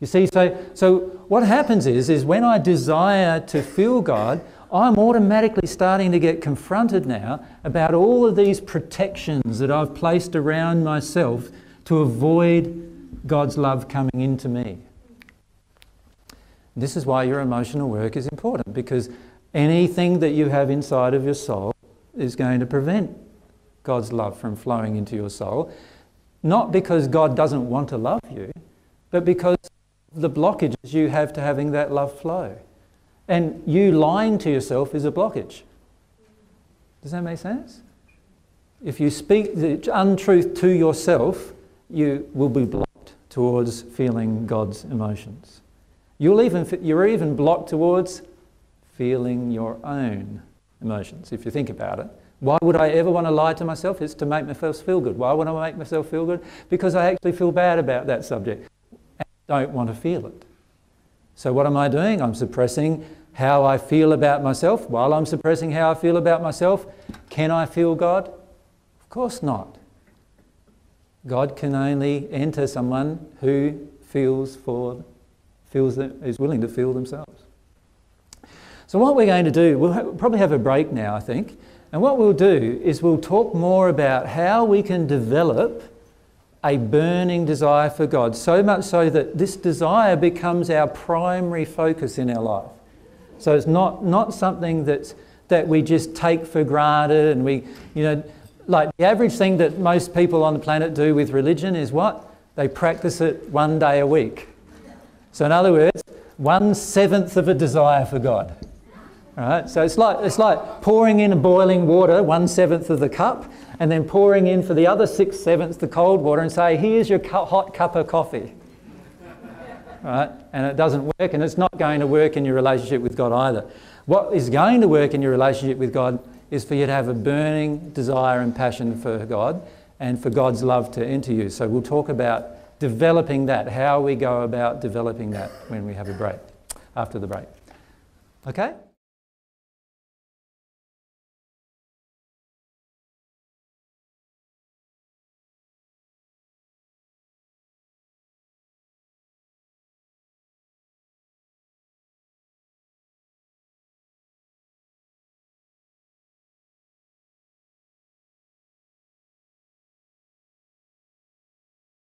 You see, so what happens is when I desire to feel God, I'm automatically starting to get confronted now about all of these protections that I've placed around myself to avoid God's love coming into me. This is why your emotional work is important, because anything that you have inside of your soul is going to prevent God's love from flowing into your soul. Not because God doesn't want to love you, but because of the blockages you have to having that love flow. And you lying to yourself is a blockage. Does that make sense? If you speak the untruth to yourself, you will be blocked towards feeling God's emotions. You're even blocked towards feeling your own emotions, if you think about it. Why would I ever want to lie to myself? It's to make myself feel good. Why would I make myself feel good? Because I actually feel bad about that subject and don't want to feel it. So what am I doing? I'm suppressing how I feel about myself. While I'm suppressing how I feel about myself, can I feel God? Of course not. God can only enter someone who is willing to feel themselves. So what we're going to do, we'll probably have a break now, I think, And what we'll do is we'll talk more about how we can develop a burning desire for God, so much so that this desire becomes our primary focus in our life. So it's not something that we just take for granted, and we, you know, like the average thing that most people on the planet do with religion is what? They practice it one day a week. So in other words, 1/7 of a desire for God. All right? So it's like pouring in boiling water, 1/7 of the cup, and then pouring in for the other 6/7 the cold water and say, here's your hot cup of coffee. All right? And it doesn't work, and it's not going to work in your relationship with God either. What is going to work in your relationship with God is for you to have a burning desire and passion for God and for God's love to enter you. So we'll talk about developing that, how we go about developing that when we have a break, after the break. Okay?